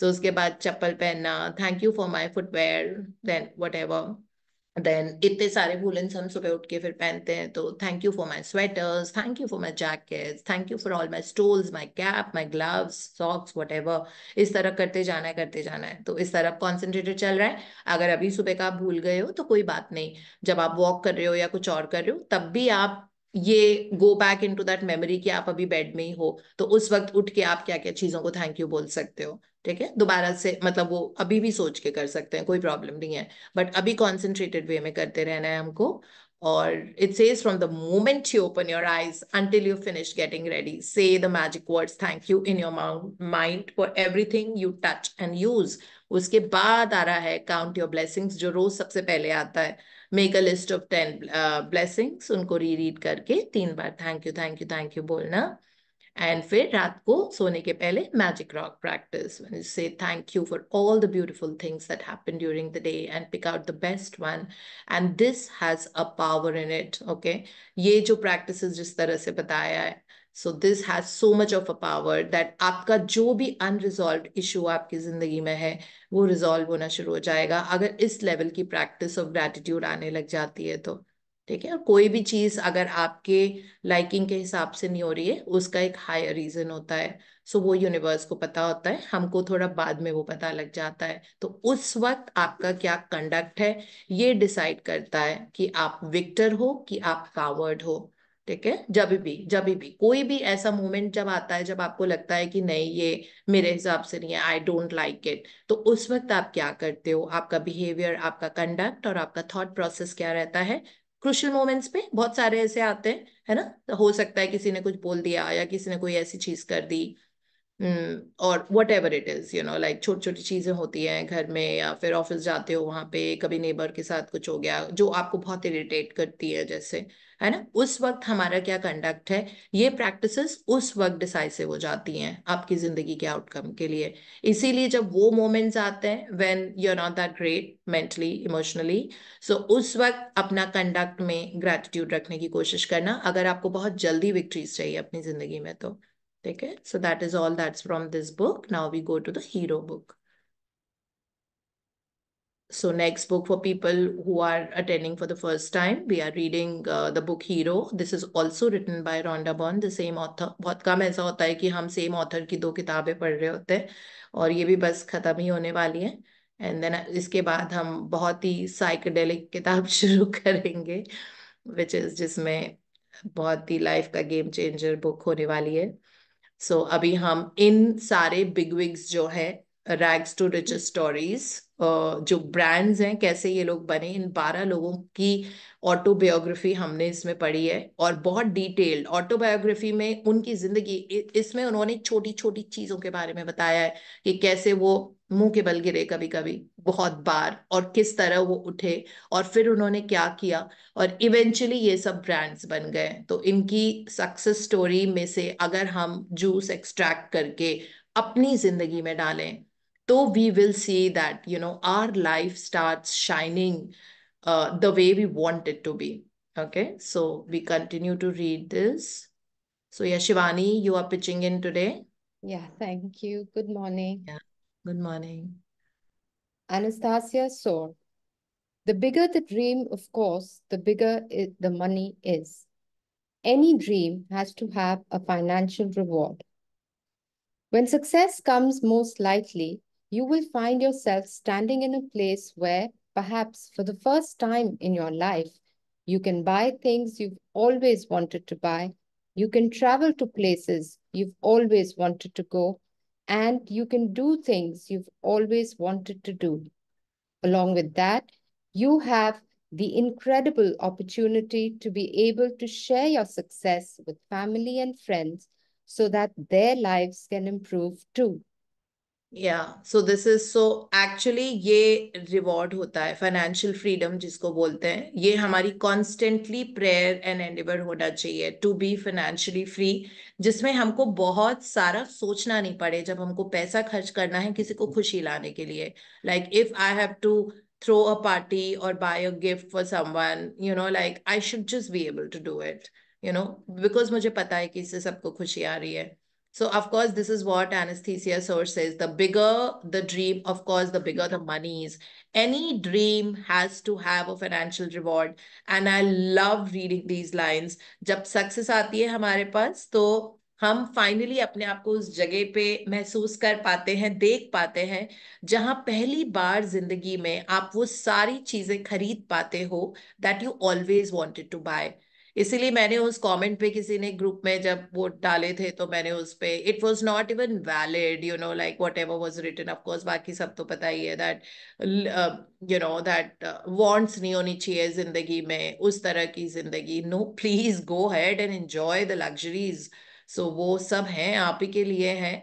सो उसके बाद चप्पल पहनना, thank you for my footwear, then whatever. Then इतने सारे वूलन्स हम सुबह उठ के फिर पहनते हैं, तो thank you for my sweaters, thank you for my jackets, thank you for all my stoles, my cap, my gloves, socks, whatever. इस तरह करते जाना है करते जाना है तो इस तरह कॉन्सेंट्रेटेड चल रहा है. अगर अभी सुबह का आप भूल गए हो तो कोई बात नहीं, जब आप वॉक कर रहे हो या कुछ और कर रहे हो तब भी आप ये go back into that memory कि आप अभी बेड में ही हो, तो उस वक्त उठ के आप क्या क्या चीजों को थैंक यू बोल सकते हो, ठीक है, दोबारा से, मतलब वो अभी भी सोच के कर सकते हैं, कोई प्रॉब्लम नहीं है, बट अभी कॉन्सेंट्रेटेड वे में करते रहना है हमको. और it says from the moment you open your eyes until you finish getting ready say the magic words thank you in your mind for everything you touch and use. उसके बाद आ रहा है काउंट योर ब्लेसिंग्स, जो रोज सबसे पहले आता है. Make a list of ten blessings, उनको री रीड करके तीन बार thank you thank you thank you बोलना. एंड फिर रात को सोने के पहले magic rock practice, say thank you for all the beautiful things that happen during the day and pick out the best one, and this has a power in it. Okay, ये जो practice जिस तरह से बताया है, so this has so much of a power that आपका जो भी अनरिजॉल्व इशू आपकी जिंदगी में है वो रिजॉल्व होना शुरू हो जाएगा, अगर इस लेवल की प्रैक्टिस ऑफ ग्रैटिट्यूड आने लग जाती है तो. ठीक है, कोई भी चीज अगर आपके लाइकिंग के हिसाब से नहीं हो रही है, उसका एक हायर रीजन होता है, सो वो यूनिवर्स को पता होता है, हमको थोड़ा बाद में वो पता लग जाता है. तो उस वक्त आपका क्या कंडक्ट है ये डिसाइड करता है कि आप विक्टर हो कि आप कावर्ड हो. ठीक है, जब भी जब भी कोई भी ऐसा मोमेंट जब आता है जब आपको लगता है कि नहीं ये मेरे हिसाब से नहीं है, आई डोंट लाइक इट, तो उस वक्त आप क्या करते हो, आपका बिहेवियर, आपका कंडक्ट और आपका थॉट प्रोसेस क्या रहता है क्रूशियल मोमेंट्स पे. बहुत सारे ऐसे आते हैं, है ना, तो हो सकता है किसी ने कुछ बोल दिया या किसी ने कोई ऐसी चीज कर दी और whatever it is, you know, like छोटी छोटी चीजें होती हैं घर में, या फिर ऑफिस जाते हो वहां पे कभी नेबर के साथ कुछ हो गया जो आपको बहुत इरिटेट करती है जैसे, है ना, उस वक्त हमारा क्या कंडक्ट है, ये प्रैक्टिसेस उस वक्त डिसाइसिव हो जाती हैं आपकी जिंदगी के आउटकम के लिए. इसीलिए जब वो मोमेंट्स आते हैं when you are not that great mentally emotionally, so उस वक्त अपना कंडक्ट में ग्रैटिट्यूड रखने की कोशिश करना अगर आपको बहुत जल्दी विक्ट्रीज चाहिए अपनी जिंदगी में तो. ठीक है, so that is all that's from this book. Now we go to the hero book. So next book for people who are attending for the first time, we are reading uh, the book Hero. This is also written by Rhonda Byrne, the same author. बहुत कम ऐसा होता है कि हम same author की दो किताबें पढ़ रहे होते हैं, और ये भी बस खत्म ही होने वाली है. And then इसके बाद हम बहुत ही psychedelic किताब शुरू करेंगे, which is जिसमें बहुत ही life का game changer book होने वाली है. So अभी हम इन सारे bigwigs जो है रैग्स टू रिचेस स्टोरीज, जो ब्रांड्स हैं, कैसे ये लोग बने, इन बारह लोगों की ऑटोबायोग्राफी हमने इसमें पढ़ी है, और बहुत डिटेल्ड ऑटोबायोग्राफी में उनकी जिंदगी, इसमें उन्होंने छोटी छोटी चीजों के बारे में बताया है कि कैसे वो मुंह के बल गिरे कभी कभी बहुत बार, और किस तरह वो उठे, और फिर उन्होंने क्या किया, और इवेंचुअली ये सब ब्रांड्स बन गए. तो इनकी सक्सेस स्टोरी में से अगर हम जूस एक्सट्रैक्ट करके अपनी जिंदगी में डालें तो we will see that, you know, our life starts shining uh, the way we want it to be. Okay, so we continue to read this. So yeah, Shivani, you are pitching in today. Yeah, thank you. Good morning. Yeah, good morning. Anastasia Soar. The bigger the dream, of course, the bigger it, the money is. Any dream has to have a financial reward. When success comes most likely, you will find yourself standing in a place where, perhaps for the first time in your life, you can buy things you've always wanted to buy, you can travel to places you've always wanted to go, and you can do things you've always wanted to do. Along with that, you have the incredible opportunity to be able to share your success with family and friends so that their lives can improve too. Yeah, so this is so actually ये reward होता है, financial freedom जिसको बोलते हैं, ये हमारी constantly prayer and endeavor होना चाहिए to be financially free, जिसमें हमको बहुत सारा सोचना नहीं पड़े जब हमको पैसा खर्च करना है किसी को खुशी लाने के लिए. Like if I have to throw a party or buy a gift for someone, you know, like I should just be able to do it, you know, because मुझे पता है कि इससे सबको खुशी आ रही है. So, of course, this is what Anastasia Soar says. The bigger the dream, of course, the bigger the money is. Any dream has to have a financial reward. And I love reading these lines. जब success आती है हमारे पास तो हम finally अपने आप को उस जगह पे महसूस कर पाते हैं, देख पाते हैं जहाँ पहली बार जिंदगी में आप वो सारी चीजें खरीद पाते हो that you always wanted to buy. इसीलिए मैंने उस कमेंट पे, किसी ने ग्रुप में जब वो डाले थे तो मैंने उस पे, it was not even valid, you know, like whatever was written, of course बाकी सब तो पता ही है that you know that wants नहीं होनी चाहिए जिंदगी में, उस तरह की जिंदगी, no, please go head and enjoy the luxuries. So वो सब हैं, आप ही के लिए हैं.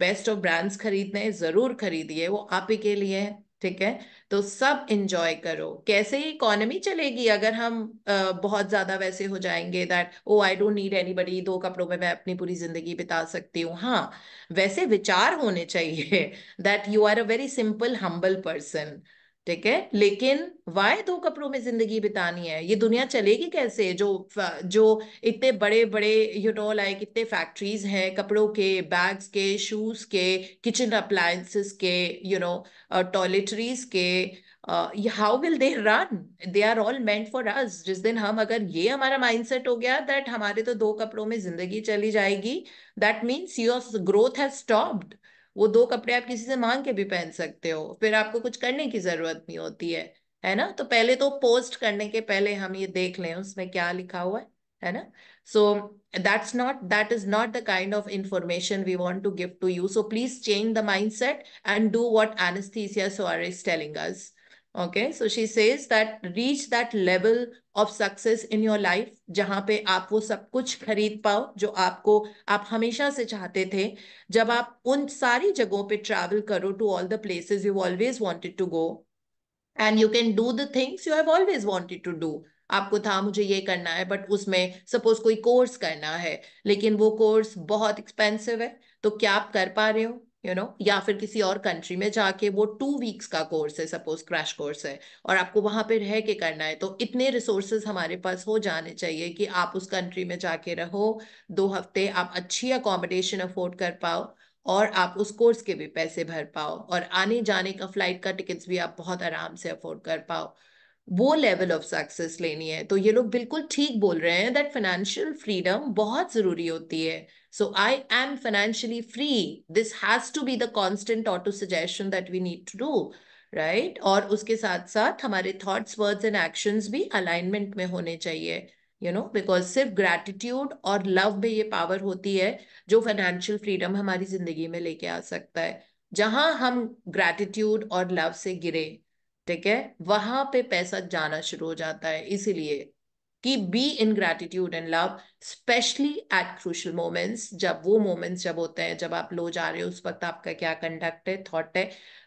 बेस्ट ऑफ ब्रांड्स खरीदने, जरूर खरीदिए, वो आप ही के लिए है, ठीक है. तो सब एंजॉय करो. कैसे इकोनॉमी चलेगी अगर हम uh, बहुत ज्यादा वैसे हो जाएंगे that oh I don't need anybody, दो कपड़ों में मैं अपनी पूरी जिंदगी बिता सकती हूँ. हाँ, वैसे विचार होने चाहिए that you are a very simple humble person, ठीक है. लेकिन वाई दो कपड़ों में जिंदगी बितानी है? ये दुनिया चलेगी कैसे जो जो इतने बड़े बड़े यू नो लाइक इतने फैक्ट्रीज हैं कपड़ों के, बैग्स के, शूज के, किचन अप्लायंसेस के, यू नो टॉयलेटरीज के. How will they run? They are all meant for us. जिस दिन हम, अगर ये हमारा माइंडसेट हो गया दैट हमारे तो दो कपड़ों में जिंदगी चली जाएगी, that means your growth has stopped. वो दो कपड़े आप किसी से मांग के भी पहन सकते हो, फिर आपको कुछ करने की जरूरत नहीं होती है, है ना. तो पहले तो पोस्ट करने के पहले हम ये देख लें उसमें क्या लिखा हुआ है, है ना. So that's not, that is not the kind of information we want to give to you. So please change the mindset and do what Anastasia Soare is telling us. Okay, so she says that reach that level of success in your life जहाँ पे आप वो सब कुछ खरीद पाओ जो आपको, आप हमेशा से चाहते थे. जब आप उन सारी जगहों पे ट्रैवल करो, to all the places you always wanted to go, and you can do the things you have always wanted to do. आपको था मुझे ये करना है, बट उसमें सपोज कोई कोर्स करना है, लेकिन वो कोर्स बहुत एक्सपेंसिव है, तो क्या आप कर पा रहे हो, यू you नो know, या फिर किसी और कंट्री में जाके वो टू वीक्स का कोर्स है, सपोज क्रैश कोर्स है, और आपको वहां पे रह के करना है. तो इतने रिसोर्सेज हमारे पास हो जाने चाहिए कि आप उस कंट्री में जाके रहो दो हफ्ते, आप अच्छी अकोमोडेशन अफोर्ड कर पाओ और आप उस कोर्स के भी पैसे भर पाओ, और आने जाने का फ्लाइट का टिकट्स भी आप बहुत आराम से अफोर्ड कर पाओ. वो लेवल ऑफ सक्सेस लेनी है. तो ये लोग बिल्कुल ठीक बोल रहे हैं दैट फाइनेंशियल फ्रीडम बहुत जरूरी होती है. So I am financially free. This has to be the constant auto suggestion that we need to do, right? और उसके साथ साथ हमारे thoughts, words and actions भी alignment में होने चाहिए, you know, because सिर्फ gratitude और love में ये power होती है जो financial freedom हमारी जिंदगी में लेके आ सकता है. जहाँ हम gratitude और love से गिरे, ठीक है, वहाँ पे पैसा जाना शुरू हो जाता है. इसीलिए कि be in gratitude and love, specially at crucial moments. जब वो मोमेंट्स जब होते हैं जब आप लो जा रहे हो, उस वक्त आपका क्या कंडक्ट है, थॉट है,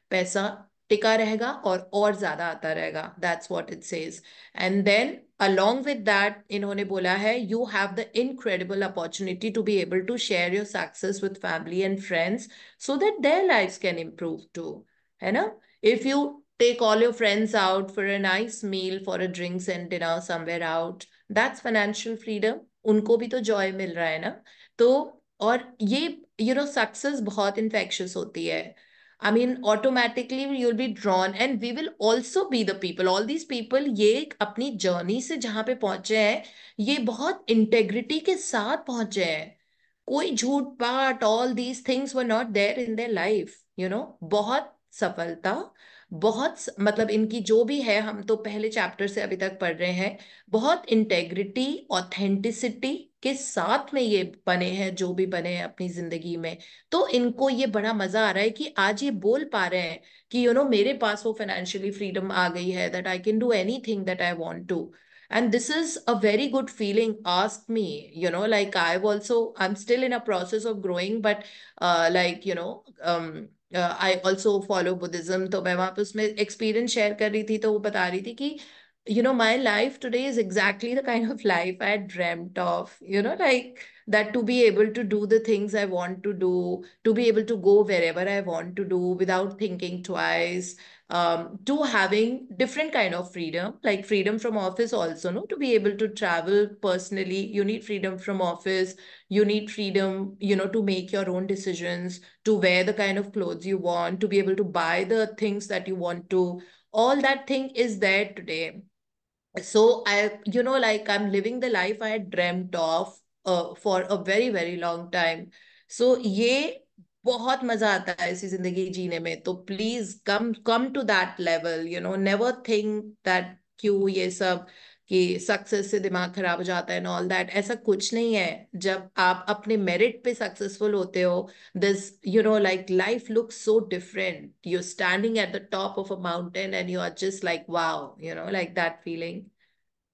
पैसा टिका रहेगा और और ज्यादा आता रहेगा. That's what it says. And then along with that इन्होंने बोला है you have the incredible opportunity to be able to share your success with family and friends so that their lives can improve too, है ना. इफ यू take all your friends out for a nice meal, for a drinks and dinner somewhere out, that's financial freedom. उनको भी तो joy मिल रहा है ना. तो और ये you know success बहुत infectious होती है. I mean automatically you'll be drawn and we will also be the people. All these people ये अपनी journey से जहाँ पे पहुंचे हैं ये बहुत integrity के साथ पहुंचे हैं. कोई झूठ पाट, all these things were not there in their life, you know. बहुत सफलता, बहुत मतलब इनकी जो भी है, हम तो पहले चैप्टर से अभी तक पढ़ रहे हैं, बहुत इंटेग्रिटी, ऑथेंटिसिटी के साथ में ये बने हैं जो भी बने हैं अपनी जिंदगी में. तो इनको ये बड़ा मजा आ रहा है कि आज ये बोल पा रहे हैं कि यू नो मेरे पास वो फाइनेंशियली फ्रीडम आ गई है that I can do anything that I want to. And this is a very good feeling. Ask me, you know, like I've also, I'm still in a process of growing, but uh, like, you know, um, uh, I also follow Buddhism. तो मैं वहाँ पे उसमें experience share कर रही थी, तो वो बता रही थी कि you know my life today is exactly the kind of life I had dreamt of, you know, like that to be able to do the things I want to do, to be able to go wherever I want to do without thinking twice, um to having different kind of freedom, like freedom from office also, no, to be able to travel personally. You need freedom from office, you need freedom, you know, to make your own decisions, to wear the kind of clothes you want, to be able to buy the things that you want to. All that thing is there today. So I, you know, like I'm living the life I had dreamt of uh, for a very, very long time. So ये बहुत मजा आता है ऐसी जिंदगी जीने में. तो please come come to that level, you know. Never think that क्यों ये सब कि सक्सेस से दिमाग खराब हो जाता है एंड ऑल दैट, ऐसा कुछ नहीं है। जब आप अपने मेरिट पे सक्सेसफुल होते हो, this you know like life looks so different, you are standing at the top of a mountain and you are just like wow, you know like that feeling.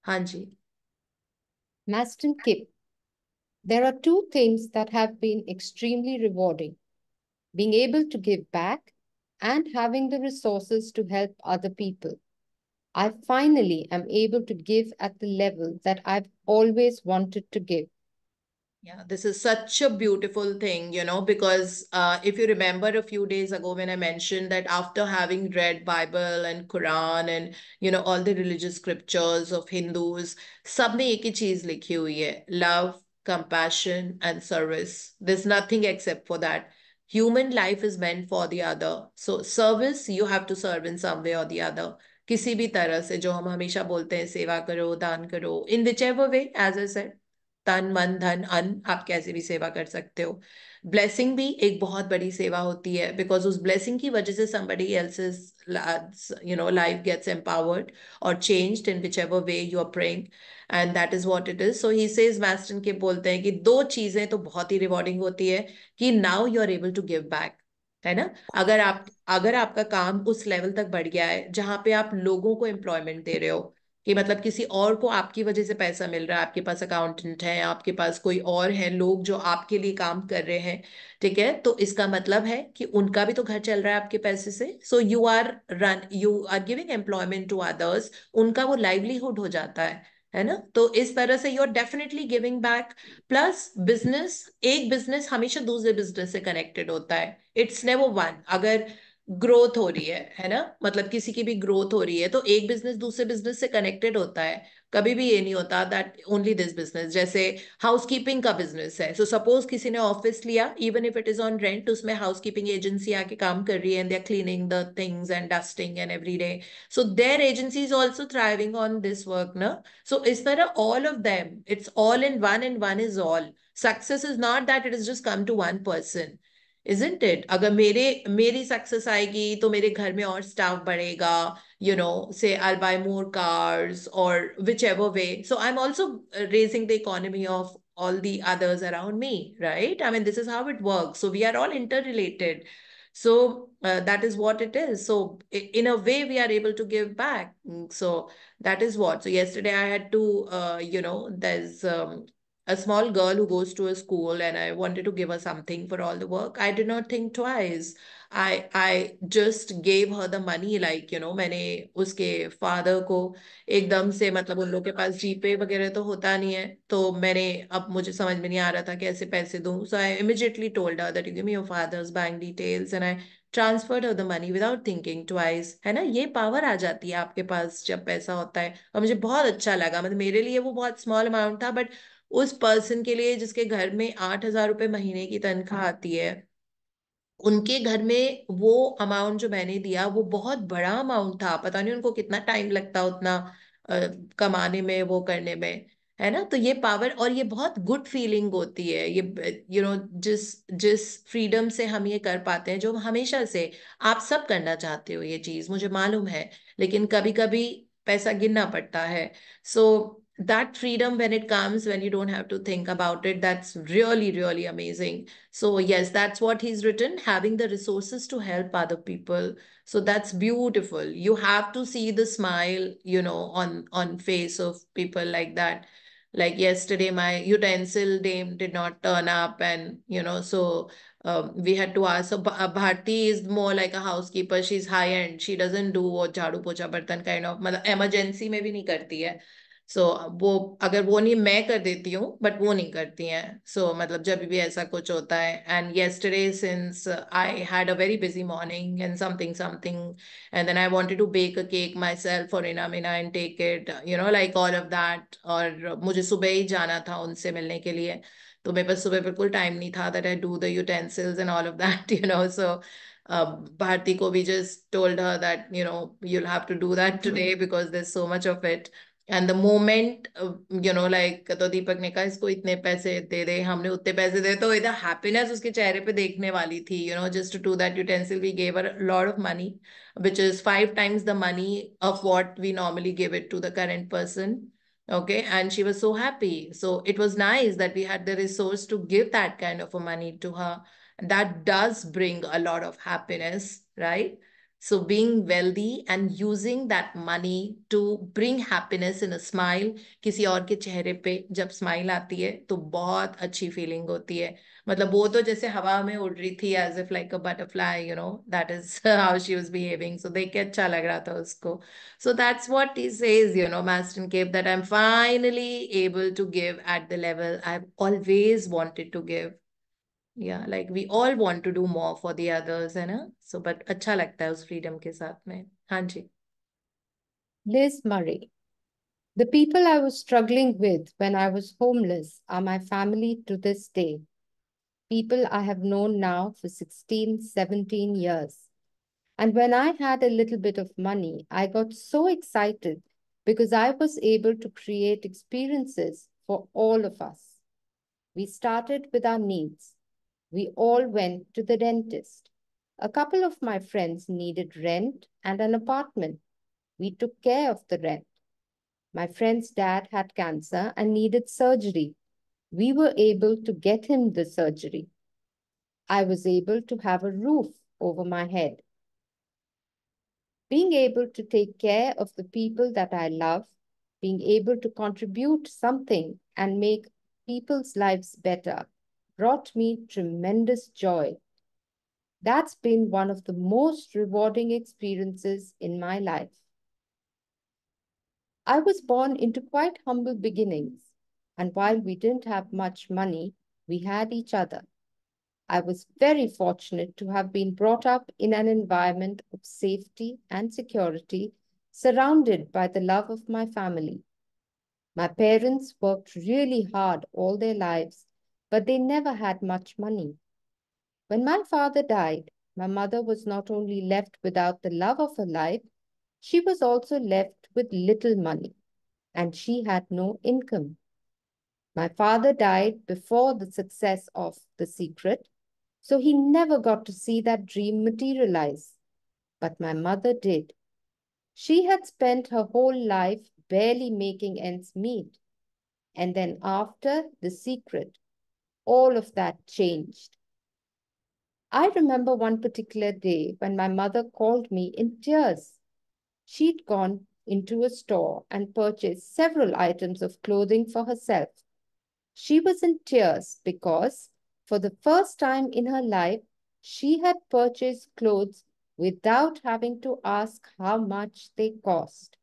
हाँ जी। Maston Kip, there are two things that have been extremely rewarding: being able to give back and having the resources to help other people. I finally am able to give at the level that I've always wanted to give. Yeah, this is such a beautiful thing, you know, because uh, if you remember a few days ago when I mentioned that after having read Bible and Quran and, you know, all the religious scriptures of Hindus, sabne ek hi cheez likhi hui hai, love, compassion and service. There's nothing except for that. Human life is meant for the other. So service, you have to serve in some way or the other. किसी भी तरह से, जो हम हमेशा बोलते हैं सेवा करो, दान करो, इन whichever way, as I said. तन मन धन अन, आप कैसे भी सेवा कर सकते हो। ब्लेसिंग भी एक बहुत बड़ी सेवा होती है, बिकॉज उस ब्लेसिंग की वजह से somebody else's you know life gets empowered or changed in whichever way you are praying, and that is what it is. So he says, मैस्टन के बोलते हैं कि दो चीजें तो बहुत ही रिवॉर्डिंग होती है कि now you are able to give back, है ना। अगर आप अगर आपका काम उस लेवल तक बढ़ गया है जहाँ पे आप लोगों को एम्प्लॉयमेंट दे रहे हो, कि मतलब किसी और को आपकी वजह से पैसा मिल रहा है, आपके पास अकाउंटेंट है, आपके पास कोई और है, लोग जो आपके लिए काम कर रहे हैं, ठीक है, तो इसका मतलब है कि उनका भी तो घर चल रहा है आपके पैसे से। So you are run you are giving employment to others, उनका वो लाइवलीहुड हो जाता है, है ना। तो इस तरह से you are definitely giving back. Plus business, एक बिजनेस हमेशा दूसरे बिजनेस से कनेक्टेड होता है, इट्स नेवर वन। अगर ग्रोथ हो रही है, है ना, मतलब किसी की भी ग्रोथ हो रही है, तो एक बिजनेस दूसरे बिजनेस से कनेक्टेड होता है, कभी भी ये नहीं होता दैट ओनली दिस बिजनेस। जैसे हाउसकीपिंग का बिजनेस है, सो सपोज किसी ने ऑफिस लिया, even if it is on rent, उसमें हाउसकीपिंग एजेंसी आके काम कर रही है and they are cleaning the things and dusting and every day, so their agency is also thriving on this work ना। सो इस तरह all of them, it's all in one and one is all. Success is not that it is just come to one person, Isn't it? अगर मेरे मेरी success आएगी तो मेरे घर में और स्टाफ बढ़ेगा, यू नो से I'll buy more cars or whichever way. So I'm also raising the economy of all the others around me, right? I mean, this is how it works. So we are all interrelated. So uh, that is what it is. So in a way, we are able to give back. So that is what. So yesterday I had to, uh, you know, there's. Um, A small girl who goes to a school, and I wanted to give her something for all the work. I did not think twice. I I just gave her the money, like you know, मैंने उसके father को एकदम से, मतलब उन लोगों के पास जीपे वगैरह तो होता नहीं है, तो मैंने, अब मुझे समझ में नहीं आ रहा था कैसे पैसे दूँ, so I immediately told her that you give me your father's bank details, and I transferred of the money without thinking twice, है ना। ये पावर आ जाती है आपके पास जब पैसा होता है, और मुझे बहुत अच्छा लगा। मतलब मेरे लिए वो बहुत स्मॉल अमाउंट था, बट उस पर्सन के लिए जिसके घर में आठ हजार रुपये महीने की तनख्वाह आती है, उनके घर में वो अमाउंट जो मैंने दिया वो बहुत बड़ा अमाउंट था। पता नहीं उनको कितना टाइम लगता उतना आ, कमाने में, वो करने में, है ना। तो ये पावर, और ये बहुत गुड फीलिंग होती है, ये यू नो जिस जिस फ्रीडम से हम ये कर पाते हैं, जो हमेशा से आप सब करना चाहते हो ये चीज, मुझे मालूम है, लेकिन कभी कभी पैसा गिनना पड़ता है। सो that freedom when it comes, when you don't have to think about it, that's really, really amazing. So yes, that's what he's written, having the resources to help other people. So that's beautiful. You have to see the smile, you know, on, on face of people like that. Like yesterday, my utensil dame did not turn up, and, you know, so um, we had to ask. So Bharti is more like a housekeeper. She's high end. She doesn't do what jhadu pocha bartan kind of, matlab emergency mein bhi nahi karti hai. So so, वो अगर वो नहीं, मैं कर देती हूँ, but वो नहीं करती हैं। सो so, मतलब जब भी ऐसा कुछ होता है, and yesterday since I had a very busy morning and something something, and then I wanted to bake a cake myself for इना Meena and take it, you know like all of that. और मुझे सुबह ही जाना था उनसे मिलने के लिए, तो मेरे पास सुबह बिल्कुल टाइम नहीं था that I do the utensils and all of that, you know. So Bharti को we just told her that you know you'll have to do that today because there is so much of it. And the moment, you know, like, तो दीपक ने कहा इसको इतने पैसे दे दे, हमने उतने पैसे दे, तो इधर हैप्पीनेस उसके चेहरे पे देखने वाली थी, you know, just to do that utensil we gave her a lot of money, which is five times the money of what we normally give it to the current person. Okay. And she was so happy. So it was nice that we had the resource to give that kind of a money to her. That does bring a lot of happiness, right? So being wealthy and using that money to bring happiness in a smile, किसी और के चेहरे पे जब smile आती है तो बहुत अच्छी feeling होती है. मतलब वो तो जैसे हवा में उड़ रही थी as if like a butterfly, you know, that is how she was behaving. So देख के अच्छा लग रहा था उसको. So that's what he says, you know, Master Cape, that I'm finally able to give at the level I've always wanted to give. Yeah, like we all want to do more for the others, है ना? So, but अच्छा लगता है उस freedom के साथ में. हाँ जी. Liz Murray, the people I was struggling with when I was homeless are my family to this day. People I have known now for sixteen, seventeen years. And when I had a little bit of money, I got so excited because I was able to create experiences for all of us. We started with our needs. We all went to the dentist. A couple of my friends needed rent and an apartment. We took care of the rent. My friend's dad had cancer and needed surgery. We were able to get him the surgery. I was able to have a roof over my head. Being able to take care of the people that I love, being able to contribute something and make people's lives better, brought me tremendous joy. That's been one of the most rewarding experiences in my life. I was born into quite humble beginnings, and while we didn't have much money, we had each other. I was very fortunate to have been brought up in an environment of safety and security, surrounded by the love of my family. My parents worked really hard all their lives, but they never had much money. When my father died, my mother was not only left without the love of her life, she was also left with little money, and she had no income. My father died before the success of The Secret, so he never got to see that dream materialize. But my mother did. She had spent her whole life barely making ends meet. And then after The Secret, all of that changed. I remember one particular day when my mother called me in tears. She'd gone into a store and purchased several items of clothing for herself. She was in tears because, for the first time in her life, she had purchased clothes without having to ask how much they cost.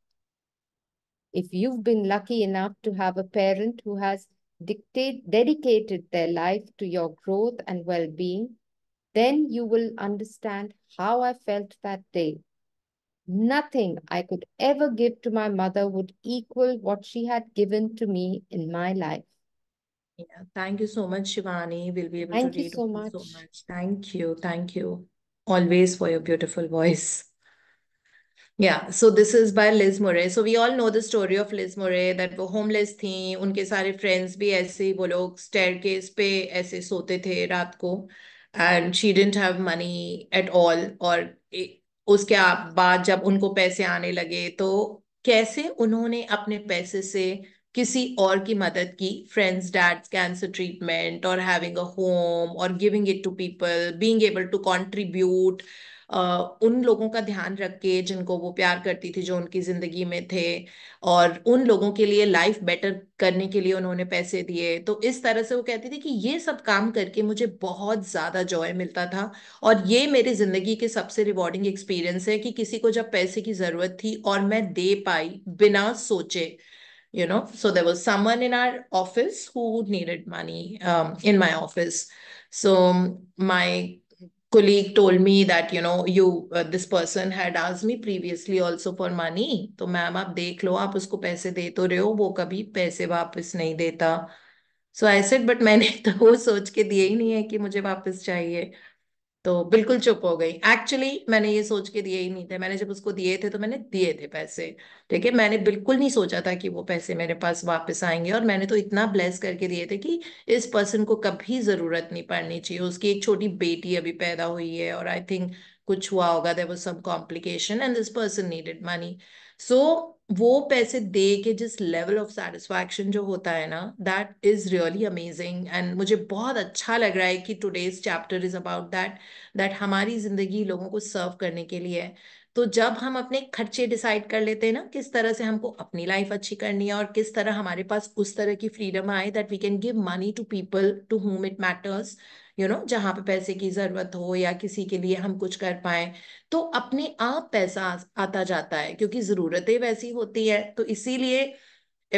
If you've been lucky enough to have a parent who has Dictate, dedicated their life to your growth and well-being, then you will understand how I felt that day. Nothing I could ever give to my mother would equal what she had given to me in my life. Yeah, thank you so much, Shivani. We'll be able thank to read you so much. so much. Thank you. Thank you always for your beautiful voice. Yeah, so this is by Liz Murray. So we all know the story of Liz Murray that वो homeless थी, उनके सारे friends भी ऐसे ही वो लोग staircase पे ऐसे सोते थे रात को, and she didn't have money at all. और उसके बाद जब उनको पैसे आने लगे तो कैसे उन्होंने अपने पैसे से किसी और की मदद की, friends, dad's cancer treatment और having a home और giving it to people, being able to contribute. Uh, उन लोगों का ध्यान रख के जिनको वो प्यार करती थी, जो उनकी जिंदगी में थे, और उन लोगों के लिए लाइफ बेटर करने के लिए उन्होंने पैसे दिए. तो इस तरह से वो कहती थी कि ये सब काम करके मुझे बहुत ज़्यादा जॉय मिलता था, और ये मेरी ज़िंदगी के सबसे रिवॉर्डिंग एक्सपीरियंस है कि किसी को जब पैसे की ज़रूरत थी और मैं दे पाई बिना सोचे. You know, so there was someone in our office who needed money um, in my office. So my colleague told me that, you know, you uh, this person had asked me previously also for money. तो ma'am आप देख लो, आप उसको पैसे दे तो रहे हो, वो कभी पैसे वापस नहीं देता. So I said, but मैंने तो वो सोच के दिए ही नहीं है कि मुझे वापस चाहिए. तो बिल्कुल चुप हो गई. Actually मैंने ये सोच के दिए ही नहीं थे. मैंने जब उसको दिए थे तो मैंने दिए थे पैसे, ठीक है. मैंने बिल्कुल नहीं सोचा था कि वो पैसे मेरे पास वापस आएंगे, और मैंने तो इतना ब्लेस करके दिए थे कि इस पर्सन को कभी ज़रूरत नहीं पड़नी चाहिए. उसकी एक छोटी बेटी अभी पैदा हुई है, और आई थिंक कुछ हुआ होगा, there was some complication and this person needed money. So वो पैसे दे के जिस लेवल ऑफ सेटिस्फैक्शन जो होता है ना, that is really amazing. And मुझे बहुत अच्छा लग रहा है कि today's chapter is about that, that हमारी जिंदगी लोगों को सर्व करने के लिए है. तो जब हम अपने खर्चे डिसाइड कर लेते हैं ना, किस तरह से हमको अपनी लाइफ अच्छी करनी है और किस तरह हमारे पास उस तरह की फ्रीडम आए that we can give money to people to whom it matters, you know, जहाँ पे पैसे की जरूरत हो या किसी के लिए हम कुछ कर पाए, तो अपने आप पैसा आता जाता है क्योंकि ज़रूरतें वैसी होती है. तो इसीलिए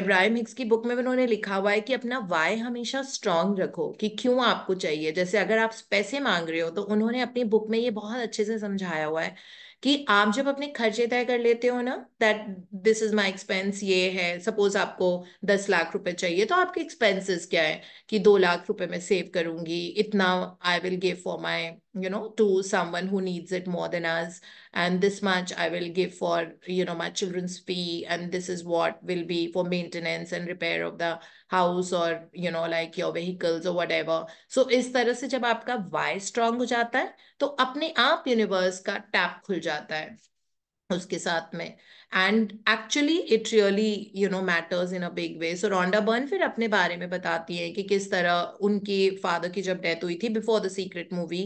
इब्राहिम हिक्स की बुक में उन्होंने लिखा हुआ है कि अपना वाई हमेशा स्ट्रांग रखो कि क्यों आपको चाहिए. जैसे अगर आप पैसे मांग रहे हो तो उन्होंने अपनी बुक में ये बहुत अच्छे से समझाया हुआ है कि आप जब अपने खर्चे तय कर लेते हो ना, that this is my expense, ये है. सपोज आपको दस लाख रुपए चाहिए तो आपके एक्सपेंसेस क्या है कि दो लाख रुपए मैं सेव करूंगी, इतना I will give for my, you know, to someone who needs it more than us, and this much I will give for, you know, my children's fee, and this is what will be for maintenance and repair of the house और, you know, like your vehicles और whatever. So इस तरह से जब आपका Y strong हो जाता है तो अपने आप यूनिवर्स का टैप खुल जाता है उसके साथ में. And actually it really, you know, matters in a big way. So Rhonda Byrne फिर अपने बारे में बताती हैं कि किस तरह उनके फादर की जब डेथ हुई थी before the secret movie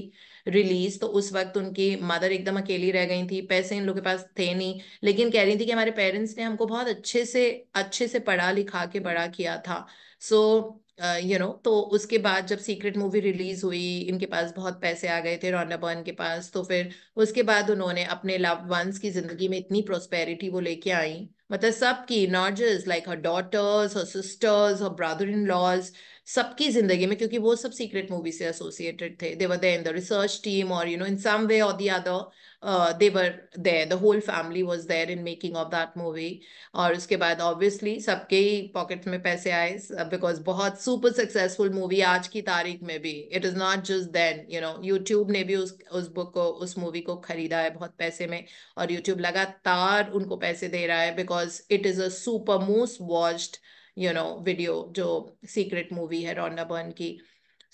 release, तो उस वक्त उनकी मदर एकदम अकेली रह गई थी. पैसे इन लोगों के पास थे नहीं, लेकिन कह रही थी कि हमारे पेरेंट्स ने हमको बहुत अच्छे से अच्छे से पढ़ा लिखा के बड़ा किया था. सो यू नो, तो उसके बाद जब सीक्रेट मूवी रिलीज हुई, इनके पास बहुत पैसे आ गए थे, रोंडा बर्न के पास. तो फिर उसके बाद उन्होंने अपने लव्ड वंस की जिंदगी में इतनी प्रोस्पेरिटी वो लेके आई, मतलब सबकी, not just like her daughters, her sisters, her brother in laws, सबकी जिंदगी में, क्योंकि वो सब सीक्रेट मूवी से एसोसिएटेड थे. They were there in the research team और, you know, in some way और the other they were there, the whole family was there in making of that movie. और उसके बाद ऑब्वियसली सबके ही pocket में पैसे आए बिकॉज बहुत सुपर सक्सेसफुल मूवी आज की तारीख में भी. It is not just then, you know, YouTube ने भी उस उस बुक को, उस मूवी को खरीदा है बहुत पैसे में, और यूट्यूब लगातार उनको पैसे दे रहा है because it is a super most watched, you know, video जो सीक्रेट मूवी है रोंडा बर्न की.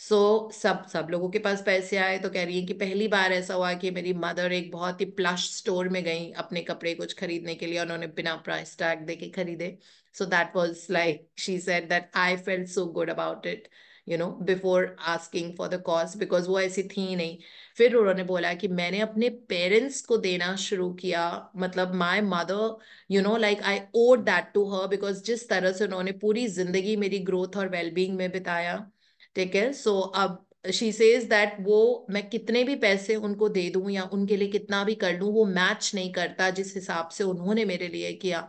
सो so, सब सब लोगों के पास पैसे आए. तो कह रही है कि पहली बार ऐसा हुआ कि मेरी मदर एक बहुत ही प्लश स्टोर में गई अपने कपड़े कुछ खरीदने के लिए, उन्होंने बिना प्राइस टैग देके खरीदे. So that was like, she said that I felt so good about it, you know, before asking for the cost, because वो ऐसी थी नहीं. फिर उन्होंने बोला कि मैंने अपने पेरेंट्स को देना शुरू किया, मतलब my mother, you know, like I owed that to her, because जिस तरह से उन्होंने पूरी जिंदगी मेरी ग्रोथ और वेलबींग में बिताया. ठीक है, सो अब शी सेज दैट वो मैं कितने भी पैसे उनको दे दूं या उनके लिए कितना भी कर लूँ, वो मैच नहीं करता जिस हिसाब से उन्होंने मेरे लिए किया.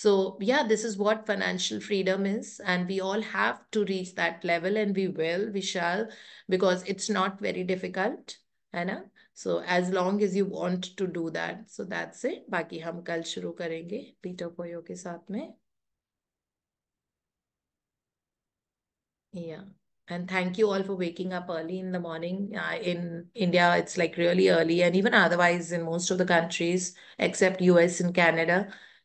So yeah, this is what financial freedom is, and we all have to reach that level, and we will, we shall, because it's not very difficult, है ना? So as long as you want to do that, so that's it. बाकी हम कल शुरू करेंगे Peter पोयो के साथ में. Yeah, and thank you all for waking up early in the morning. Uh, in India, it's like really early, and even otherwise in most of the countries except U S and Canada.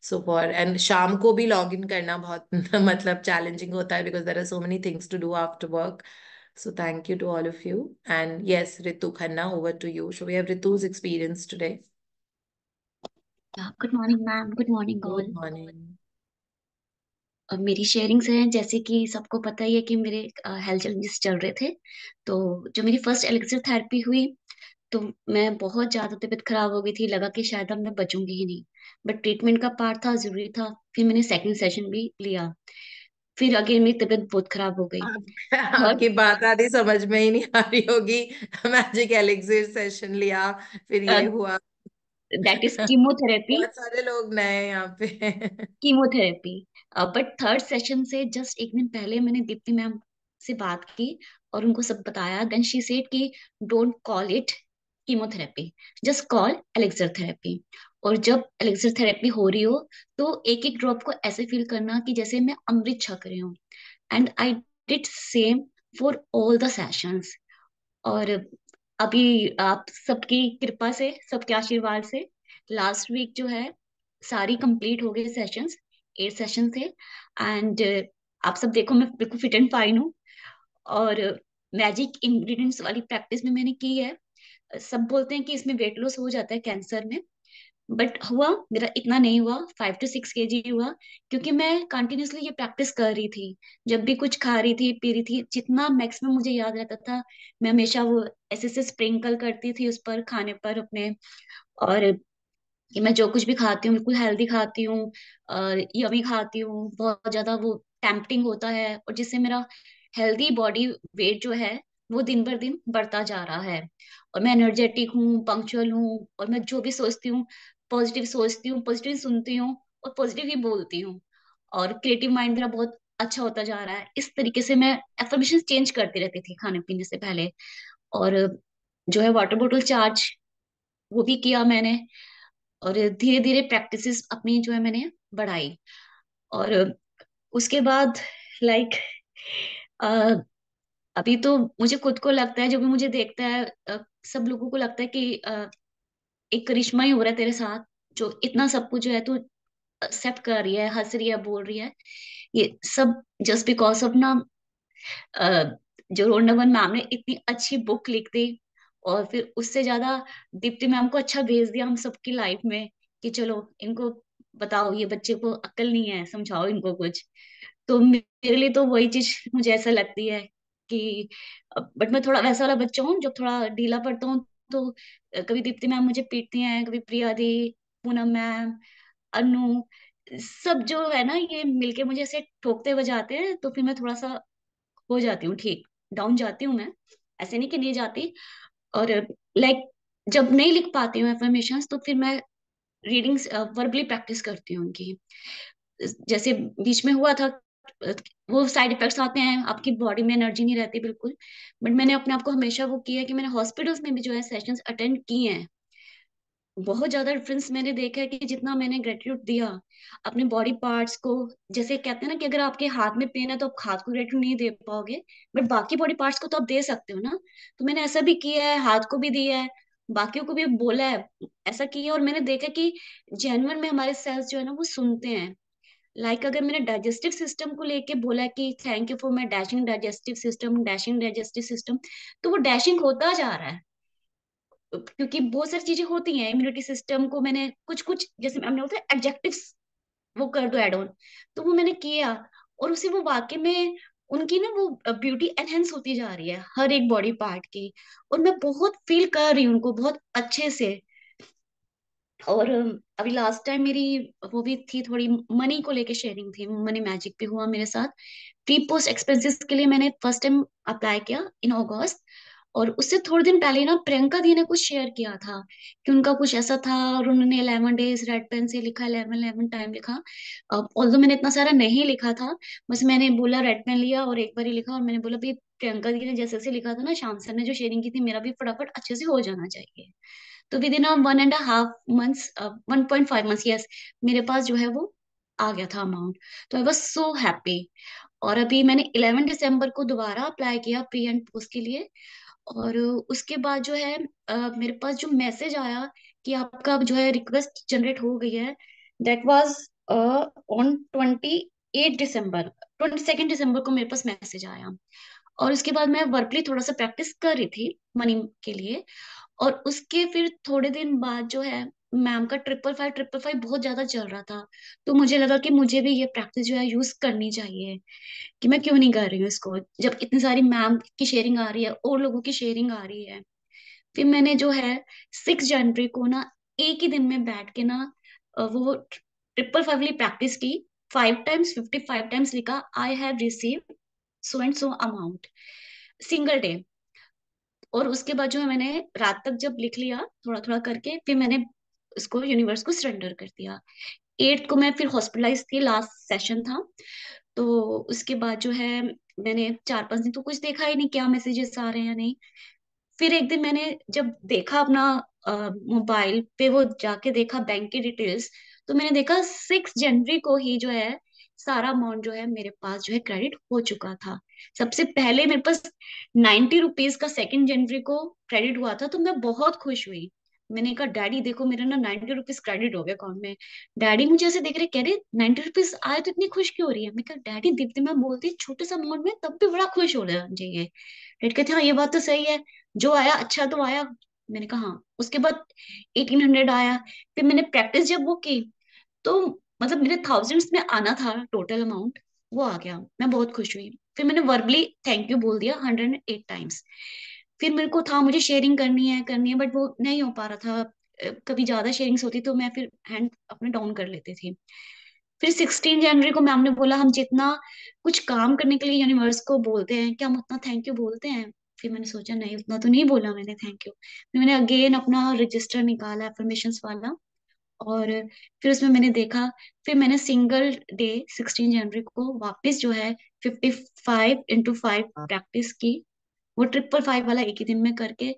So for and शाम को भी log in करना बहुत मतलब challenging होता है because there are so many things to do after work. So thank you to all of you. And yes, Ritu Khanna, over to you. So we have Ritu's experience today. Good morning, ma'am. Good morning, all. Good morning. अब मेरी sharings हैं, जैसे कि सबको पता ही है कि मेरे हेल्थ चैलेंजेस चल रहे थे. तो जो मेरी फर्स्ट एलेक्सिव थेरेपी हुई तो मैं बहुत ज्यादा तबीयत खराब हो गई थी, लगा कि शायद अब मैं बचूंगी ही नहीं, बट ट्रीटमेंट का पार्ट था, जरूरी था. फिर मैंने सेकंड सेशन भी लिया, फिर अगेन मेरी तबीयत बहुत खराब हो गई. आपकी बात आधी समझ में ही नहीं आ रही होगी. मैजिक एलिक्सिर सेशन लिया, फिर ये हुआ, दैट इज कीमोथेरेपी. बहुत सारे लोग नए यहाँ पे कीमोथेरेपी. बट थर्ड सेशन से जस्ट एक दिन पहले मैंने दीप्ति मैम से बात की और उनको सब बताया. देन शी सेड कि don't call it chemotherapy, just call elixir therapy. और जब एलेक्सर थेरेपी हो रही हो तो एक एक ड्रॉप को ऐसे फील करना कि जैसे मैं अमृत छक रही हूँ. And I did same for all the sessions. और अभी आप सबकी कृपा से, सबके आशीर्वाद से लास्ट वीक जो है सारी कंप्लीट हो गए सेशंस, एट सेशन थे. एंड आप सब देखो मैं बिल्कुल फिट एंड फाइन हूँ. और मैजिक इंग्रेडिएंट्स वाली प्रैक्टिस में मैंने की है. सब बोलते हैं कि इसमें वेट लॉस हो जाता है कैंसर में, बट हुआ मेरा इतना नहीं हुआ, फाइव टू सिक्स केजी हुआ, क्योंकि मैं कंटिन्यूसली ये प्रैक्टिस कर रही थी। जब भी कुछ खा रही थी, पी रही थी, जितना मैक्सिमम मुझे याद रहता था मैं हमेशा वो ऐसे ऐसे स्प्रिंकल करती थी उस पर, खाने पर अपने, और कि मैं जो कुछ भी खाती हूँ बिल्कुल हेल्दी खाती हूँ और यमी खाती हूँ, बहुत ज्यादा वो टेम्पटिंग होता है, और जिससे मेरा हेल्दी बॉडी वेट जो है वो दिन भर दिन बढ़ता जा रहा है। और मैं एनर्जेटिक हूँ, पंक्चुअल हूँ, और मैं जो भी सोचती हूँ पॉजिटिव सोचती हूँ, पॉजिटिव सुनती हूँ और पॉजिटिव ही बोलती हूँ, और क्रिएटिव माइंड मेरा बहुत अच्छा होता जा रहा है। इस तरीके से मैं एफर्मेशन चेंज करती रहती थी खाने पीने से पहले, और जो है वाटर बोतल चार्ज वो भी किया मैंने, और धीरे धीरे प्रैक्टिसेस अपनी जो है मैंने बढ़ाई। और उसके बाद लाइक अभी तो मुझे खुद को लगता है, जो भी मुझे देखता है सब लोगों को लगता है कि एक करिश्मा ही हो रहा है तेरे साथ, जो इतना सब कुछ जो है तू एक्सेप्ट कर रही है, हंस रही है, बोल रही है, ये सब जस्ट बिकॉज ऑफ ना जो रोंडा बर्न मैम ने इतनी अच्छी बुक लिख दी, और फिर उससे ज्यादा दीप्ति मैम को अच्छा भेज दिया हम सबकी लाइफ में कि चलो इनको बताओ, ये बच्चे को अक्ल नहीं है, समझाओ इनको कुछ। तो मेरे लिए तो वही चीज मुझे ऐसा लगती है कि, बट मैं थोड़ा वैसा वाला बच्चा हूँ जो थोड़ा ढीला पड़ता हूँ, तो कभी दीप्ति मैम मुझे पीटती हैं, कभी प्रिया दी, पूनम मैम, अनु, सब जो है ना ये मिलके मुझे ऐसे ठोकते हुए जाते हैं, तो फिर मैं थोड़ा सा हो जाती हूँ, ठीक डाउन जाती हूँ मैं, ऐसे नहीं कि नहीं जाती। और लाइक जब नहीं लिख पाती हूँ एफर्मेशंस तो फिर मैं रीडिंग्स वर्बली प्रैक्टिस करती हूँ उनकी। जैसे बीच में हुआ था, वो साइड इफेक्ट्स आते हैं, आपकी बॉडी में एनर्जी नहीं रहती बिल्कुल, बट मैंने अपने आप को हमेशा वो किया कि मैंने हॉस्पिटल्स में भी जो है सेशंस अटेंड किए हैं, बहुत ज्यादा डिफरेंस मैंने देखा है कि जितना मैंने ग्रेटिट्यूड दिया अपने बॉडी पार्ट्स को, जैसे कहते हैं ना कि अगर आपके हाथ में पेन है तो आप हाथ को ग्रेटिट्यूड नहीं दे पाओगे, बट बाकी बॉडी पार्ट्स को तो आप दे सकते हो ना। तो मैंने ऐसा भी किया है, हाथ को भी दिया है, बाकियों को भी बोला है, ऐसा किया, और मैंने देखा कि जेन्युइन में हमारे सेल्स जो है ना वो सुनते हैं। लाइक like, अगर मैंने डाइजेस्टिव सिस्टम को लेके बोला कि thank you for my dashing digestive system, dashing digestive system, तो वो डैशिंग होता जा रहा है, क्योंकि बहुत सारी चीजें होती हैं। इम्यूनिटी सिस्टम को मैंने कुछ कुछ जैसे हमने बोलते हैं एडजेक्टिव्स वो कर दो एड ऑन, तो वो मैंने किया, और उसे वो वाकई में उनकी ना वो ब्यूटी एनहेंस होती जा रही है हर एक बॉडी पार्ट की, और मैं बहुत फील कर रही हूँ उनको बहुत अच्छे से। और अभी लास्ट टाइम मेरी वो भी थी, थोड़ी मनी को लेके शेयरिंग थी, मनी मैजिक भी हुआ मेरे साथ। प्री पोस्ट एक्सपेंसेस के लिए मैंने फर्स्ट टाइम अप्लाई किया इन अगस्त, और उससे थोड़े दिन पहले ना प्रियंका दी ने कुछ शेयर किया था कि उनका कुछ ऐसा था, और उन्होंने इलेवन डेज रेड पेन से लिखा, इलेवन इलेवन टाइम लिखा। ऑल्दो मैंने इतना सारा नहीं लिखा था, बस मैंने बोला रेड पेन लिया और एक बार ही लिखा, और मैंने बोला भाई प्रियंका दी ने जैसे जैसे लिखा था ना, श्याम सर ने जो शेयरिंग की थी, मेरा भी फटाफट अच्छे से हो जाना चाहिए। तो within one and half months, one point five months yes, मेरे पास जो है वो आ गया था अमाउंट, तो आई वाज सो हैप्पी। और अभी मैंने इलेवन दिसंबर को दोबारा अप्लाई किया प्री एंड पोस्ट के लिए, और उसके बाद जो है uh, मेरे पास जो मैसेज आया कि आपका जो है रिक्वेस्ट जनरेट हो गई है, that was on twenty eight December, twenty second December को मेरे पास मैसेज आया। और उसके बाद मैं वर्बली थोड़ा सा प्रैक्टिस कर रही थी मनी के लिए, और उसके फिर थोड़े दिन बाद जो है मैम का ट्रिपल फाइव ट्रिपल फाइव बहुत ज्यादा चल रहा था, तो मुझे लगा कि मुझे भी ये प्रैक्टिस जो है यूज करनी चाहिए, कि मैं क्यों नहीं कर रही हूँ इसको, जब इतनी सारी मैम की शेयरिंग आ रही है और लोगों की शेयरिंग आ रही है। फिर मैंने जो है सिक्स जनवरी को ना एक ही दिन में बैठ के ना वो ट्रिपल फाइव ली प्रैक्टिस की, five times fifty five times लिखा I have received so and so amount single day. और उसके बाद जो है मैंने रात तक जब लिख लिया थोड़ा थोड़ा करके, फिर मैंने उसको यूनिवर्स को सरेंडर कर दिया। एट को मैं फिर हॉस्पिटलाइज थी, लास्ट सेशन था, तो उसके बाद जो है मैंने चार पांच दिन तो कुछ देखा ही नहीं क्या मैसेजेस आ रहे हैं या नहीं। फिर एक दिन मैंने जब देखा अपना मोबाइल पे, वो जाके देखा बैंक की डिटेल्स, तो मैंने देखा सिक्स जनवरी को ही जो है सारा अमाउंट जो है मेरे पास जो है क्रेडिट हो चुका था। सबसे पहले मेरे पास नाइन्टी रुपीज का सेकेंड जनवरी को क्रेडिट हुआ था, तो मैं बहुत खुश हुई। मैंने कहा डैडी देखो मेरा ना नाइन्टी रुपीज क्रेडिट हो गया अकाउंट में। डैडी मुझे ऐसे देख रहे, कह रहे नाइन्टी रुपीज आए तो इतनी खुश क्यों हो रही है। मैं कहा डैडी दीप्ति मैम बोलती छोटे सा अमाउंट में तब भी बड़ा खुश हो रहा है, ये कहते हाँ ये बात तो सही है, जो आया अच्छा तो आया, मैंने कहा हाँ। उसके बाद अठारह सौ आया, फिर मैंने प्रैक्टिस जब वो की तो मतलब मेरे थाउजेंड्स में आना था टोटल अमाउंट, वो आ गया, मैं बहुत खुश हुई। फिर मैंने वर्बली थैंक यू बोल दिया हंड्रेड एंड एट टाइम्स। फिर मेरे को था मुझे शेयरिंग करनी है करनी है बट वो नहीं हो पा रहा था, कभी ज्यादा शेयरिंग्स होती तो मैं फिर हैंड अपने डाउन कर लेती थी। फिर सिक्सटीन जनवरी को मैम ने बोला हम जितना कुछ काम करने के लिए यूनिवर्स को बोलते हैं क्या हम उतना थैंक यू बोलते हैं। फिर मैंने सोचा नहीं उतना तो नहीं बोला मैंने थैंक यू। फिर मैंने अगेन अपना रजिस्टर निकाला एफर्मेशंस वाला और फिर उसमें मैंने देखा, फिर मैंने सिंगल डे सिक्सटीन जनवरी को वापस जो है fifty five into five practice की, वो ट्रिपल फाइव वाला एक ही दिन में करके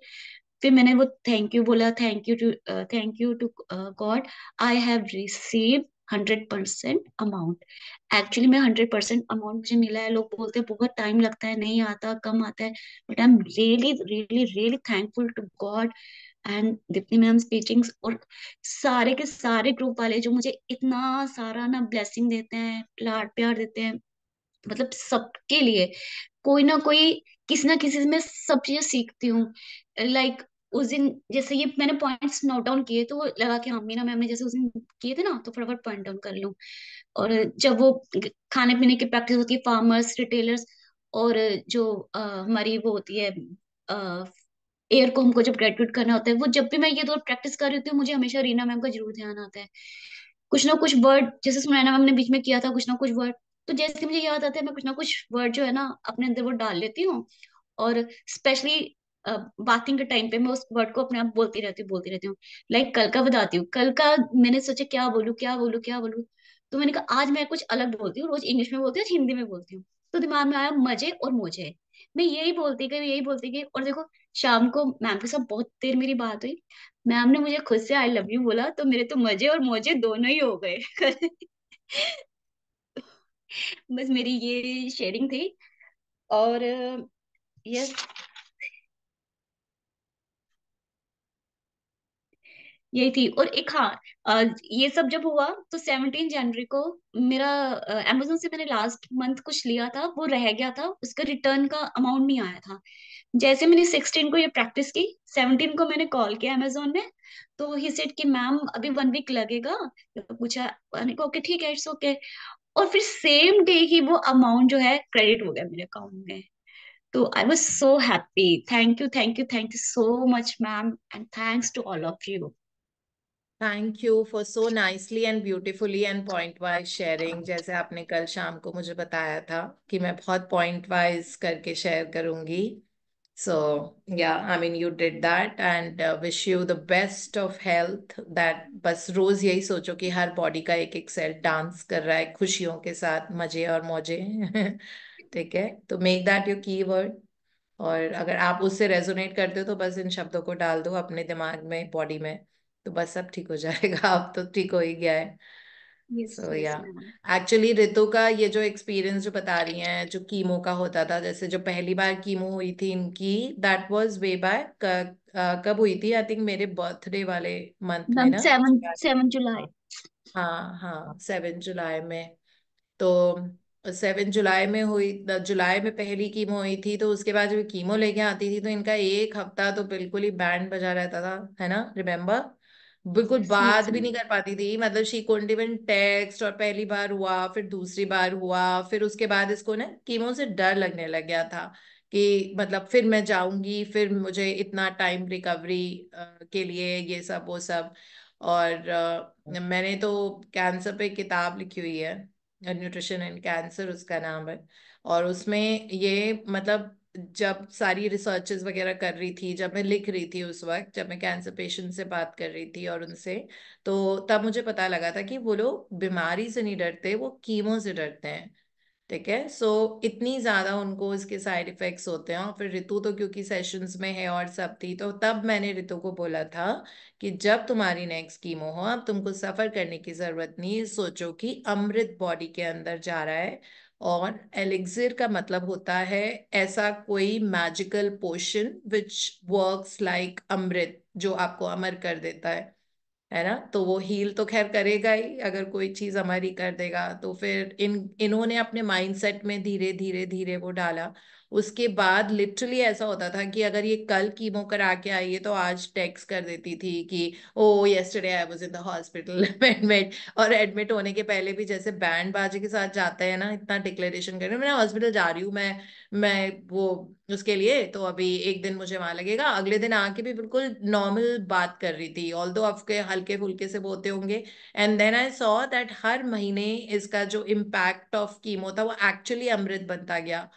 फिर मैंने वो थैंक यू बोला, thank you to thank you to God I have received hundred percent amount. Actually मैं हंड्रेड परसेंट अमाउंट मुझे मिला है। लोग बोलते हैं बहुत टाइम लगता है, नहीं आता, कम आता है, but I am really really really thankful to God and जितनी मैम स्पीचिंग्स और सारे के सारे ग्रुप वाले जो मुझे इतना सारा ना ब्लेसिंग देते हैं, लाड प्यार देते हैं, मतलब सबके लिए कोई ना कोई किसी ना किसी में सब चीजें सीखती हूँ। लाइक like, उस दिन जैसे ये मैंने पॉइंट्स नोट डाउन किए तो वो लगा कि हाँ मीना मैम ने जैसे उस दिन किए थे ना तो फटाफट पॉइंट डाउन कर लूं। और जब वो खाने पीने की प्रैक्टिस होती है, फार्मर्स, रिटेलर्स और जो हमारी वो होती है एयर को हमको जब ग्रेजुएट करना होता है, वो जब भी मैं ये दो प्रैक्टिस कर रही होती हूँ मुझे हमेशा रीना मैम का जरूर ध्यान आता है। कुछ ना कुछ वर्ड जैसे सुनैना मैम ने बीच में किया था कुछ ना कुछ वर्ड, तो जैसे मुझे याद आता है मैं कुछ ना कुछ वर्ड जो है ना अपने अंदर वो डाल लेती हूँ और स्पेशली बाथिंग के टाइम पे मैं उस वर्ड को अपने आप बोलती रहती हूँ बोलती रहती हूँ लाइक कल का बताती हूँ। कल का मैंने सोचा क्या बोलू क्या बोलू क्या बोलू, तो मैंने कहा आज मैं कुछ अलग बोलती हूँ, रोज इंग्लिश में बोलती हूँ, हिंदी में बोलती हूँ। तो दिमाग में आया मजे और मुझे, मैं यही बोलती गई यही बोलती गई और देखो शाम को मैम के साथ बहुत देर मेरी बात हुई। मैम ने मुझे खुद से आई लव यू बोला तो मेरे तो मजे और मोजे दोनों ही हो गए। बस मेरी ये शेयरिंग थी। और यस यही थी। और एक हाँ ये सब जब हुआ तो सेवनटीन जनवरी को मेरा अमेजोन से मैंने लास्ट मंथ कुछ लिया था वो रह गया था, उसका रिटर्न का अमाउंट नहीं आया था। जैसे मैंने सिक्सटीन को ये प्रैक्टिस की, सेवनटीन को मैंने कॉल किया अमेजोन में तो ही सेड कि मैम अभी वन वीक लगेगा, तो पूछा ओके ठीक है इट्स ओके। और फिर सेम डे ही वो अमाउंट जो है क्रेडिट हो गया मेरे अकाउंट में। तो I was so happy. Thank you thank you thank you so much ma'am and thanks to all of you. Thank you for so nicely and beautifully and point wise sharing. जैसे आपने कल शाम को मुझे बताया था कि मैं बहुत पॉइंट वाइज करके शेयर करूंगी, so yeah I mean you did that and wish you the best of health. That बस रोज यही सोचो कि हर बॉडी का एक एक सेल डांस कर रहा है खुशियों के साथ, मजे और मौजे। ठीक है, तो मेक दैट योर कीवर्ड। और अगर आप उससे रेजोनेट करते हो तो बस इन शब्दों को डाल दो अपने दिमाग में, बॉडी में, तो बस सब ठीक हो जाएगा। अब तो ठीक हो ही गया है। सो या एक्चुअली रितु का ये जो एक्सपीरियंस जो बता रही हैं, जो कीमो का होता था, जैसे जो पहली बार कीमो हुई थी इनकी, दैट वाज वे बैक कब हुई थी, आई थिंक मेरे बर्थडे वाले मंथ में ना, सेवन जुलाई। हाँ हाँ सेवन जुलाई में, तो सेवन जुलाई में हुई, जुलाई में पहली कीमो हुई थी। तो उसके बाद जब कीमो लेके आती थी तो इनका एक हफ्ता तो बिल्कुल ही बैंड बजा रहता था, है ना, रिमेम्बर। बिल्कुल बात भी नहीं कर पाती थी, मतलब शी कुडंट इवन टेक्स्ट। और पहली बार हुआ, फिर दूसरी बार हुआ, फिर उसके बाद इसको ना कीमो से डर लगने लग गया था कि मतलब फिर मैं जाऊंगी, फिर मुझे इतना टाइम रिकवरी के लिए ये सब वो सब। और आ, मैंने तो कैंसर पे किताब लिखी हुई है, न्यूट्रिशन एंड कैंसर उसका नाम है। और उसमें ये मतलब जब सारी रिसर्चेस वगैरह कर रही थी, जब मैं लिख रही थी उस वक्त, जब मैं कैंसर पेशेंट से बात कर रही थी और उनसे, तो तब मुझे पता लगा था कि वो लोग बीमारी से नहीं डरते, वो कीमो से डरते हैं। ठीक है, सो so, इतनी ज़्यादा उनको इसके साइड इफ़ेक्ट्स होते हैं। और फिर रितु तो क्योंकि सेशंस में है और सब थी, तो तब मैंने रितु को बोला था कि जब तुम्हारी नेक्स्ट कीमो हो, अब तुमको सफ़र करने की ज़रूरत नहीं है। सोचो कि अमृत बॉडी के अंदर जा रहा है। और एलिक्सिर का मतलब होता है ऐसा कोई magical potion which works like amrit, जो आपको अमर कर देता है है ना। तो वो हील तो खैर करेगा ही, अगर कोई चीज़ अमर ही कर देगा। तो फिर इन इन्होंने अपने माइंडसेट में धीरे धीरे धीरे वो डाला। उसके बाद लिटरली ऐसा होता था कि अगर ये कल कीमो करा के आई है तो आज टेक्स्ट कर देती थी कि oh yesterday I was in the hospital admit, और एडमिट होने के पहले भी जैसे बैंड बाजे के साथ जाते हैं ना, इतना डिक्लेरेशन कर रहे हैं मैं हॉस्पिटल जा रही हूँ, मैं मैं वो उसके लिए तो अभी एक दिन मुझे वहां लगेगा, अगले दिन आके भी बिल्कुल नॉर्मल बात कर रही थी, ऑल दो आपके हल्के फुल्के से बोलते होंगे। And then I saw that हर महीने इसका जो इम्पैक्ट ऑफ कीमो था वो एक्चुअली अमृत बनता गया,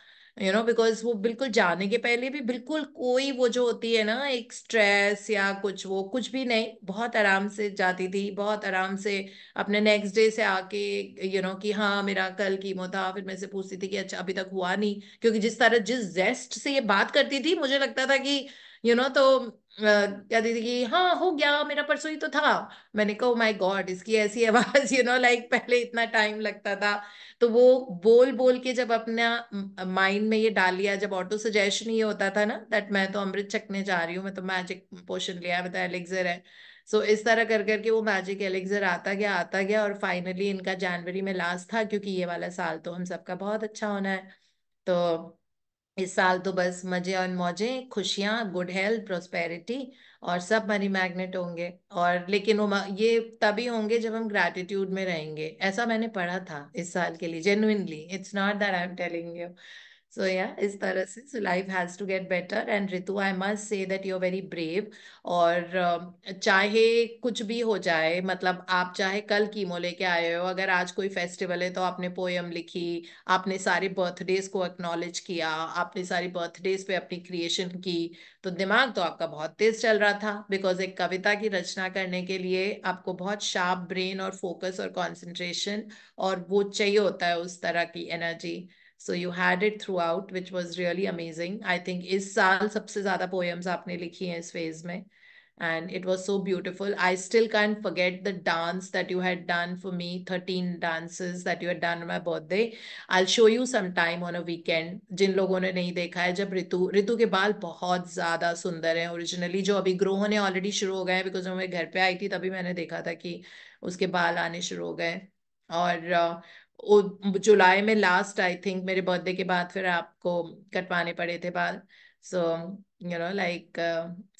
यू नो, बिकॉज वो बिल्कुल जाने के पहले भी बिल्कुल कोई वो जो होती है ना एक स्ट्रेस या कुछ, वो कुछ भी नहीं, बहुत आराम से जाती थी, बहुत आराम से अपने नेक्स्ट डे से आके यू नो कि हाँ मेरा कल कीमो था, फिर मैं से पूछती थी कि अच्छा अभी तक हुआ नहीं, क्योंकि जिस तरह जिस जेस्ट से ये बात करती थी मुझे लगता था कि यू नो तो कहती थी कि हाँ हो गया मेरा परसों ही तो था। मैंने कहा माय गॉड इसकी ऐसी आवाज यू नो लाइक पहले इतना टाइम लगता था, तो वो बोल बोल के जब अपना माइंड में ये डाल लिया, जब ऑटो सजेशन ये होता था ना दैट मैं तो अमृत चखने जा रही हूँ, मैं तो मैजिक पोशन लिया, मैं तो एलेक्सर है, सो so, इस तरह कर करके वो मैजिक एलेक्सर आता गया आता गया और फाइनली इनका जनवरी में लास्ट था, क्योंकि ये वाला साल तो हम सबका बहुत अच्छा होना है, तो इस साल तो बस मजे और मौजे, खुशियाँ, गुड हेल्थ, प्रोस्पेरिटी और सब मनी मैग्नेट होंगे, और लेकिन वो ये तभी होंगे जब हम ग्रैटिट्यूड में रहेंगे, ऐसा मैंने पढ़ा था इस साल के लिए genuinely, it's not that I am telling you. So या इस तरह से so life has to get better. And Ritu I must say that you are very brave, और चाहे कुछ भी हो जाए, मतलब आप चाहे कल कीमो लेके आए हो, अगर आज कोई फेस्टिवल है तो आपने पोएम लिखी, आपने सारे बर्थडेज को एक्नॉलेज किया, आपने सारी बर्थडेज पे अपनी क्रिएशन की, तो दिमाग तो आपका बहुत तेज चल रहा था, बिकॉज एक कविता की रचना करने के लिए आपको बहुत शार्प ब्रेन और फोकस और कॉन्सेंट्रेशन और वो चाहिए होता है, उस तरह की energy. So you had it throughout, which was really amazing. I think इस साल सबसे ज़्यादा poems आपने लिखी हैं इस phase में, and it was so beautiful. I still can't forget the dance that you had done for me, thirteen dances that you had done on my birthday. I'll show you sometime on a weekend. जिन लोगों ने नहीं देखा है, जब रितु रितु के बाल बहुत ज़्यादा सुंदर हैं ओरिजिनली, जो अभी ग्रो होने ऑलरेडी शुरू हो गए हैं, बिकॉज मैं घर पे आई थी तभी मैंने देखा था कि उसके बाल आने शुरू हो गए। और जुलाई में लास्ट आई थिंक मेरे बर्थडे के बाद फिर आपको कटवाने पड़े थे बाल, so you know like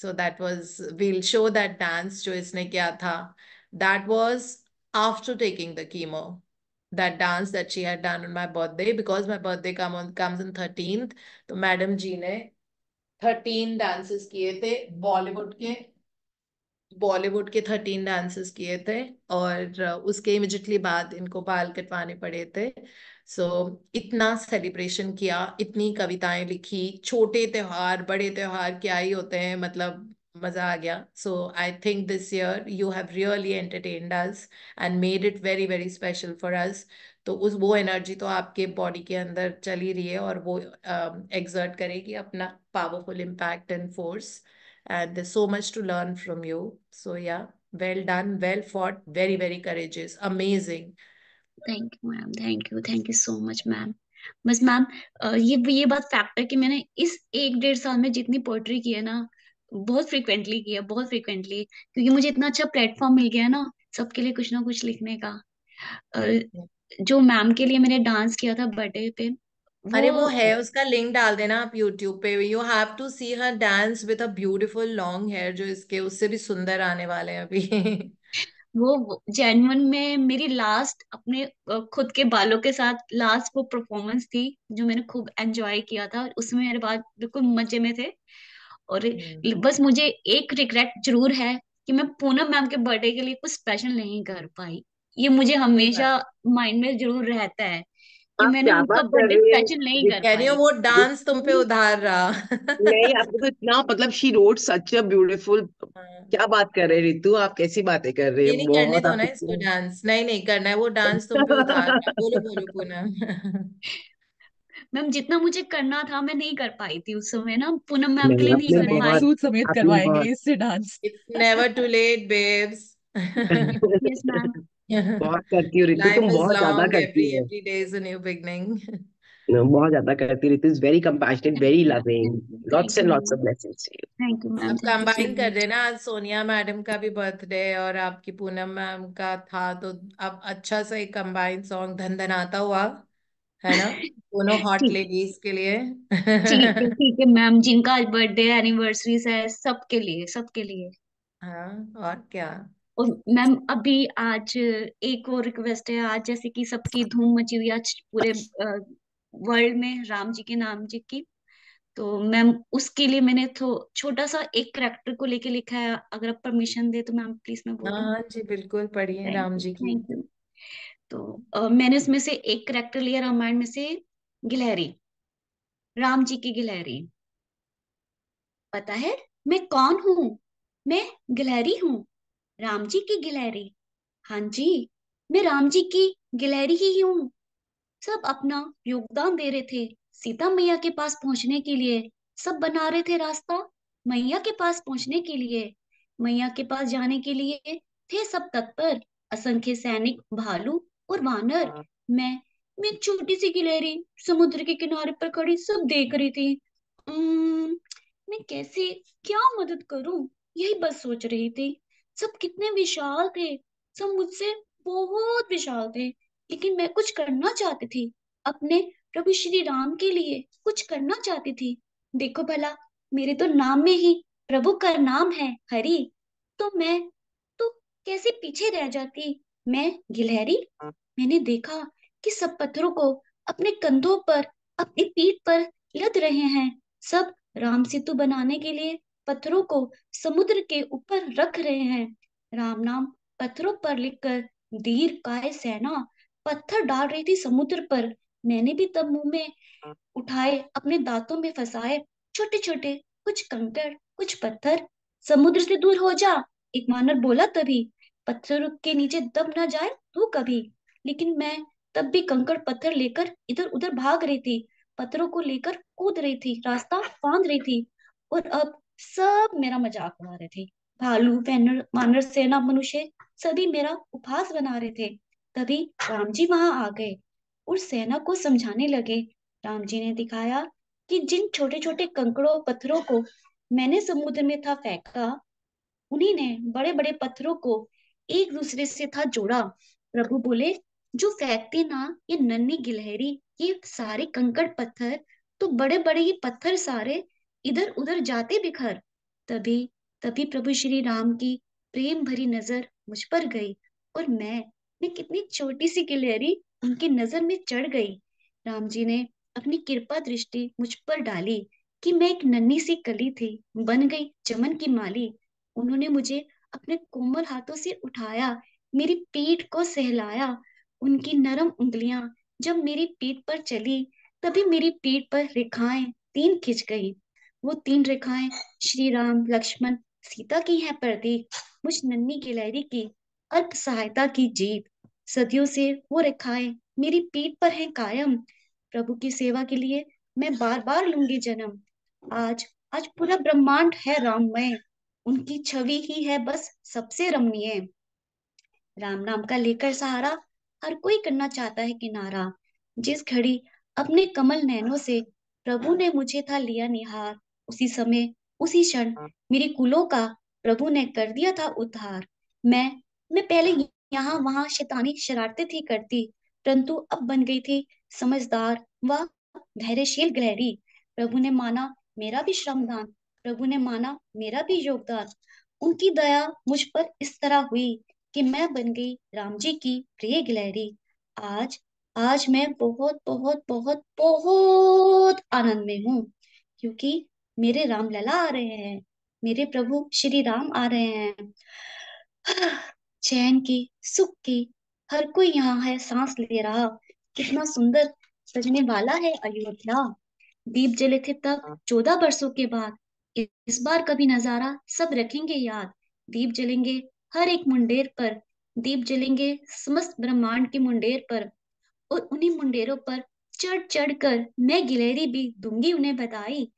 so that was, we'll show that dance जो इसने किया था, that was after taking the chemo, that dance that she had done on my birthday, because my birthday comes on thirteenth, तो madam ji ने thirteen dances किए थे, बॉलीवुड के बॉलीवुड के थर्टीन डांसेस किए थे, और उसके इमिजिएटली बाद इनको बाल कटवाने पड़े थे। सो so, इतना सेलिब्रेशन किया, इतनी कविताएं लिखी, छोटे त्योहार बड़े त्योहार क्या ही होते हैं, मतलब मजा आ गया। So I think this year you have really entertained us and made it very very special for us, तो उस वो एनर्जी तो आपके बॉडी के अंदर चली रही है और वो एग्जर्ट uh, करेगी अपना powerful impact and force, and there's so much to learn from you, so yeah, well done, well fought, very very courageous, amazing. Thank you ma'am, thank you thank you so much ma'am. बस ma'am ये ये बात fact है कि मैंने इस एक डेढ़ साल में जितनी पोएट्री की है ना बहुत फ्रिक्वेंटली की है, बहुत फ्रिक्वेंटली, क्योंकि मुझे इतना अच्छा प्लेटफॉर्म मिल गया है ना सबके लिए कुछ ना कुछ लिखने का। uh, जो मैम के लिए मैंने डांस किया था बर्थडे पे, वो, अरे वो है, उसका लिंक डाल देना आप यूट्यूब पे, you have to see her dance with a beautiful long hair, जो इसके उससे भी सुंदर आने वाले हैं अभी। वो जेन्युइन में मेरी लास्ट अपने खुद के बालों के साथ लास्ट वो परफॉर्मेंस थी जो मैंने खूब एंजॉय किया था, उसमें मेरे बाल बिल्कुल मजे में थे। और बस मुझे एक रिग्रेट जरूर है कि मैं पूनम मैम के बर्थडे के लिए कुछ स्पेशल नहीं कर पाई, ये मुझे हमेशा माइंड में जरूर रहता है कि मैंने उनका बर्थडे स्पेशल नहीं कर पाई। वो डांस तुम पे उधार रहा। नहीं, आपको तो इतना मतलब she wrote such a beautiful, क्या बात कर रहे रितु, आप कैसी बातें कर रहे हो, नहीं करने दो ना इसको डांस, नहीं नहीं करना है वो डांस तुम पे उधार रहा। बोलो बोलो पूनम मैम, जितना मुझे करना था मैं नहीं कर पाई थी उस समय ना, पूनम मैम के लिए नहीं कर पाई, सूट समेत करवाएंगे इससे dance, it's never too late babes. Yes ma'am, बहुत करती हो रितु, तुम बहुत ज्यादा करती हो, every day is a new beginning, बहुत ज्यादा करती Ritu, is very compassionate, very loving, lots and lots of blessings to you. Thank you ma'am, combine कर देना, आज सोनिया मैडम का भी बर्थडे और आपकी पूनम मैम का था, तो अब अच्छा सा एक कंबाइन सॉन्ग धन धनाता हुआ है ना, दोनों हॉट लेडीज के लिए। ठीक है मैम, जिनका आज बर्थडे एनिवर्सरी है, सबके लिए सबके लिए। हाँ और क्या। और मैम अभी आज एक और रिक्वेस्ट है, आज जैसे कि सबकी धूम मची हुई आज पूरे वर्ल्ड में राम जी के नाम जी की, तो मैम उसके लिए मैंने छोटा सा एक कैरेक्टर को लेके लिखा है, अगर आप परमिशन दे तो मैम प्लीज मैं बोलूं। हाँ जी बिल्कुल, पढ़िए राम जी की। Thank you. तो uh, मैंने उसमें से एक कैरेक्टर लिया रामायण में से, गिलहरी, राम जी की गिलहरी। पता है मैं कौन हूँ? मैं गिलहरी हूँ, राम जी की गिलहरी। हाँ जी मैं राम जी की गिलहरी ही हूँ। सब अपना योगदान दे रहे थे सीता मैया के पास पहुंचने के लिए, सब बना रहे थे रास्ता मैया के पास पहुंचने के लिए। मैया के पास जाने के लिए थे सब तत्पर, असंख्य सैनिक, भालू और वानर। मैं मैं छोटी सी गिलहरी समुद्र के किनारे पर खड़ी सब देख रही थी। मैं कैसे क्या मदद करूं, यही बस सोच रही थी। सब कितने विशाल थे, सब मुझसे बहुत विशाल थे, लेकिन मैं कुछ करना चाहती थी, अपने प्रभु श्री राम के लिए कुछ करना चाहती थी। देखो भला, मेरे तो नाम में ही प्रभु का नाम है हरि, तो मैं कैसे पीछे रह जाती। मैं गिलहरी, मैंने देखा कि सब पत्थरों को अपने कंधों पर, अपनी पीठ पर लद रहे हैं, सब राम सेतु बनाने के लिए पत्थरों को समुद्र के ऊपर रख रहे हैं। राम नाम पत्थरों पर लिखकर दीर्घकाय सेना पत्थर डाल रही थी समुद्र पर। मैंने भी तब मुंह में उठाए, अपने दांतों में फंसाए छोटे छोटे कुछ कंकड़ कुछ पत्थर। समुद्र से दूर हो जा, एक वानर बोला तभी, पत्थरों के नीचे दब ना जाए तू कभी। लेकिन मैं तब भी कंकड़ पत्थर लेकर इधर उधर भाग रही थी, पत्थरों को लेकर कूद रही थी, रास्ता फांद रही थी, और अब सब मेरा मजाक बना रहे थे। भालू, वानर, वानर सेना, मनुष्य सभी मेरा उपहास बना रहे थे। तभी राम जी वहां आ गए और सेना को समझाने लगे। राम जी ने दिखाया कि जिन छोटे छोटे कंकड़ों पत्थरों को मैंने समुद्र में था फेंका, उन्हीं ने बड़े बड़े पत्थरों को एक दूसरे से था जोड़ा। प्रभु बोले, जो फेंकती ना ये नन्ही गिलहरी ये सारे कंकड़ पत्थर, तो बड़े बड़े ये पत्थर सारे इधर उधर जाते बिखर। तभी तभी प्रभु श्री राम की प्रेम भरी नजर मुझ पर गई, और मैं मैं कितनी छोटी सी गिलहरी उनकी नजर में चढ़ गई। राम जी ने अपनी कृपा दृष्टि मुझ पर डाली कि मैं एक नन्ही सी कली थी, बन गई चमन की माली। उन्होंने मुझे अपने कोमल हाथों से उठाया, मेरी पीठ को सहलाया। उनकी नरम उंगलियां जब मेरी पीठ पर चली, तभी मेरी पीठ पर रेखाएं तीन खिंच गई। वो तीन रेखाएं श्री राम, लक्ष्मण, सीता की हैं प्रतीक, मुझ नन्ही गिलहरी की अल्प सहायता की जीत। सदियों से वो रेखाएं मेरी पीठ पर हैं कायम। प्रभु की सेवा के लिए मैं बार बार लूंगी जन्म। आज आज पूरा ब्रह्मांड है राममय, उनकी छवि ही है बस सबसे रमणीय। राम नाम का लेकर सहारा, हर कोई करना चाहता है किनारा। जिस घड़ी अपने कमल नैनों से प्रभु ने मुझे था लिया निहार, उसी समय उसी क्षण मेरी कुलों का प्रभु ने कर दिया था उद्धार। मैं मैं पहले यहाँ वहां शैतानी शरारतें थी करती, परंतु अब बन गई थी समझदार व धैर्यशील गहरी। प्रभु ने माना मेरा भी श्रमदान, प्रभु ने माना मेरा भी योगदान। उनकी दया मुझ पर इस तरह हुई कि मैं बन गई राम जी की प्रिय गिलहरी। आज आज मैं बहुत बहुत बहुत बहुत आनंद में हूँ, क्योंकि मेरे राम लला आ रहे हैं, मेरे प्रभु श्री राम आ रहे हैं। चैन की, सुख की, हर कोई यहाँ है सांस ले रहा। कितना सुंदर सजने वाला है अयोध्या। दीप जले थे तब चौदह बरसों के बाद, इस बार कभी नजारा सब रखेंगे याद। दीप जलेंगे हर एक मुंडेर पर, दीप जलेंगे समस्त ब्रह्मांड के मुंडेर पर, और उन्हीं मुंडेरों पर चढ़ चढ़ कर मैं गिलहरी भी दूंगी उन्हें बधाई।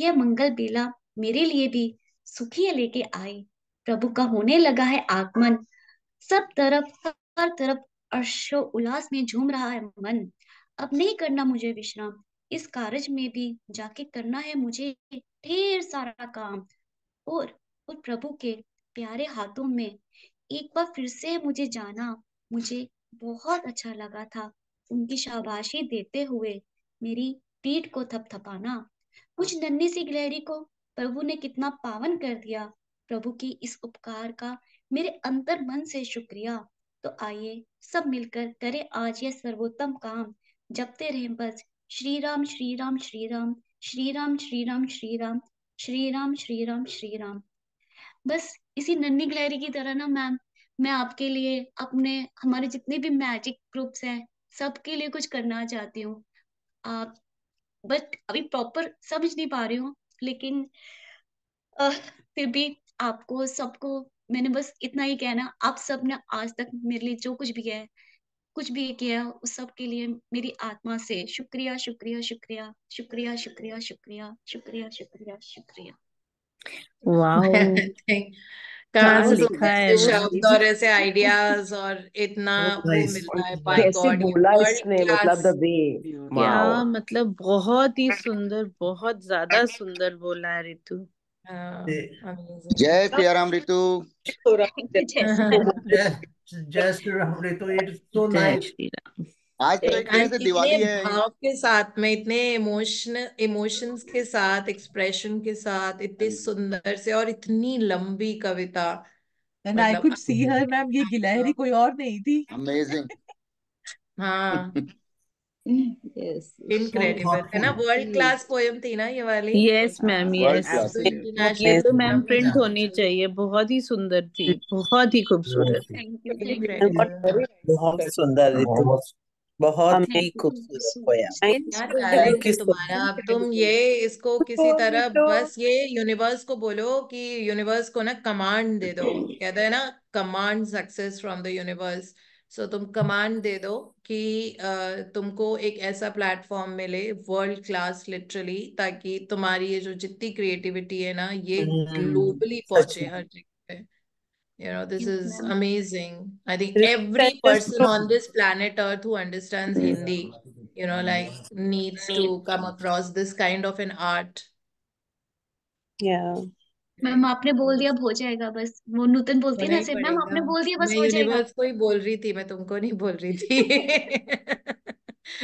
यह मंगल बेला मेरे लिए भी सुखिया लेके आई। प्रभु का होने लगा है आगमन, सब तरफ हर तरफ हर्षो उल्लास में झूम रहा है मन। अब नहीं करना मुझे विश्राम, इस कार्य में भी जाके करना है मुझे ढेर सारा काम। और और प्रभु के प्यारे हाथों में एक बार फिर से मुझे जाना मुझे बहुत अच्छा लगा था। उनकी शाबाशी देते हुए मेरी पीठ को थपथपाना। कुछ नन्ही सी गिलहरी को प्रभु ने कितना पावन कर दिया। प्रभु की इस उपकार का मेरे अंतर मन से शुक्रिया। तो आइए सब मिलकर करें आज यह सर्वोत्तम काम, जपते रहें बस श्री राम श्री राम श्री राम श्री राम श्री राम श्री राम श्री राम श्री राम श्री राम। बस इसी नन्ही गिलहरी की तरह ना मैम, मैं आपके लिए अपने हमारे जितने भी मैजिक ग्रुप्स हैं सबके लिए कुछ करना चाहती हूँ। आप बट अभी प्रॉपर समझ नहीं पा रही हूँ, लेकिन आ, फिर भी आपको सबको मैंने बस इतना ही कहना, आप सब ने आज तक मेरे लिए जो कुछ भी है कुछ भी किया उस सब के लिए मेरी आत्मा से शुक्रिया शुक्रिया शुक्रिया शुक्रिया शुक्रिया शुक्रिया शुक्रिया शुक्रिया शुक्रिया। आइडियाज और इतना मतलब बहुत ही सुंदर, बहुत ज्यादा सुंदर बोला है रितु। जय प्याराम रितु, जय Shri Ram Ritu. It's so nice. आज तो दिवाली है, भाव के साथ में इतने इमोशन इमोशंस के साथ, एक्सप्रेशन के साथ, इतने सुंदर से और इतनी लंबी कविता। And I could see her ma'am, ये गिलहरी कोई और नहीं थी। अमेजिंग। हाँ यस, इनक्रेडिबल है ना, वर्ल्ड क्लास पोएम थी ना ये वाली। यस मैम, यस, ये तो मैम प्रिंट होनी चाहिए, बहुत ही सुंदर थी, बहुत ही खूबसूरत थी, बहुत सुंदर थी, बहुत ही खूबसूरत तुम्हारा। अब तुम ये इसको किसी तरह बस ये यूनिवर्स को बोलो कि यूनिवर्स को ना कमांड दे दो, कहते हैं ना command success from the universe. So तुम कमांड दे दो कि uh, तुमको एक ऐसा प्लेटफॉर्म मिले वर्ल्ड क्लास लिटरली, ताकि तुम्हारी ये जो जितनी क्रिएटिविटी है ना ये ग्लोबली पहुंचे हर जगह। You know, this is amazing. I think every person on this planet Earth who understands Hindi, you know, like needs to come across this kind of an art. Yeah. Ma'am आपने बोल दिया हो जाएगा, बस वो नूतन बोलती है ना सिर्फ, मैम आपने बोल दिया बस हो जाएगा। मैं बस को ही बोल रही थी, मैं तुमको नहीं बोल रही थी।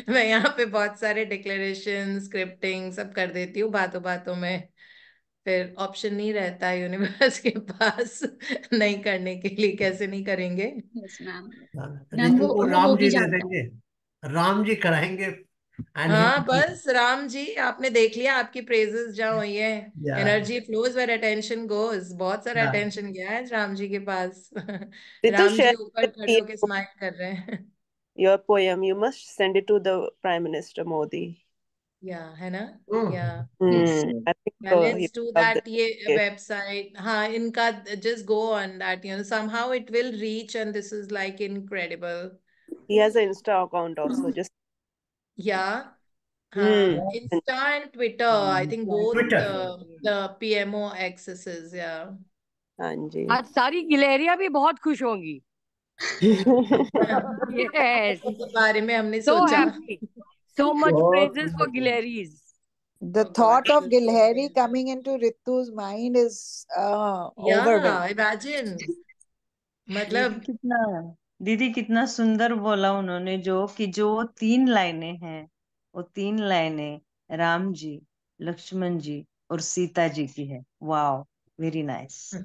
मैं यहाँ पे बहुत सारे डिक्लेरेशन, स्क्रिप्टिंग सब कर देती हूँ बातों बातों में, फिर ऑप्शन नहीं रहता यूनिवर्स के पास नहीं करने के लिए। कैसे नहीं करेंगे? yes, वो, वो राम जी देंगे, राम जी कराएंगे। हाँ बस राम जी, आपने देख लिया आपकी प्रेजेंस जहाँ हुई है, energy flows where attention goes, बहुत सारा अटेंशन गया है राम जी के पास। राम जी ऊपर खड़े होकर स्माइल कर रहे हैं। Your poem you must send it to the prime minister Modi. Yeah, है ना? Mm. Yeah. Mm. Yeah, let's do that. ये website, हाँ इनका just go on that. You know, somehow it will reach, and this is like incredible. He has an Insta account also. Just yeah, mm. uh, Insta and Twitter. Mm. I think both uh, the P M O accesses. Yeah. हाँ जी. आज सारी गिलहरियाँ भी बहुत खुश होंगी। Yes. इनके बारे में हमने सोचा। So much praises for Gilhari's. The thought of Gilhari coming into Ritu's mind is uh, yeah, overwhelming. Imagine. मतलब कितना दीदी कितना सुंदर बोला उन्होंने, जो कि जो तीन लाइनें हैं, वो तीन लाइनें राम जी, लक्ष्मण जी और सीता जी की है। Wow, very nice. Is...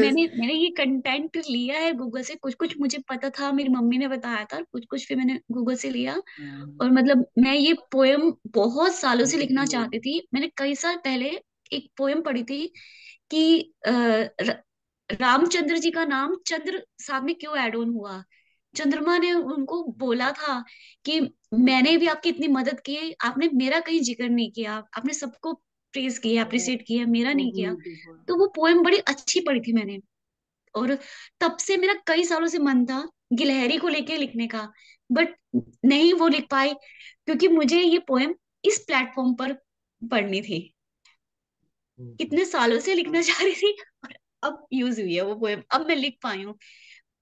मैंने मैंने ये कंटेंट लिया है गूगल से, कुछ कुछ मुझे पता था, मेरी मम्मी ने बताया था, कुछ कुछ फिर मैंने गूगल से लिया। yeah. और मतलब मैं ये पोएम बहुत सालों से लिखना चाहती थी। मैंने कई साल पहले एक पोएम पढ़ी थी कि रामचंद्र जी का नाम चंद्र साथ में क्यों ऐड ऑन हुआ। चंद्रमा ने उनको बोला था कि मैंने भी आपकी इतनी मदद की है, आपने मेरा कहीं जिक्र नहीं किया, आपने सबको प्रेज किया, अप्रिशिएट किया, मेरा नहीं किया। तो वो पोएम बड़ी अच्छी पढ़ी थी मैंने, और तब से मेरा कई सालों से मन था गिलहरी को लेके लिखने का, बट नहीं वो लिख पाई क्योंकि मुझे ये पोएम इस प्लेटफॉर्म पर पढ़नी थी। कितने सालों से लिखना चाह रही थी और अब यूज हुई है वो पोएम, अब मैं लिख पाई हूँ।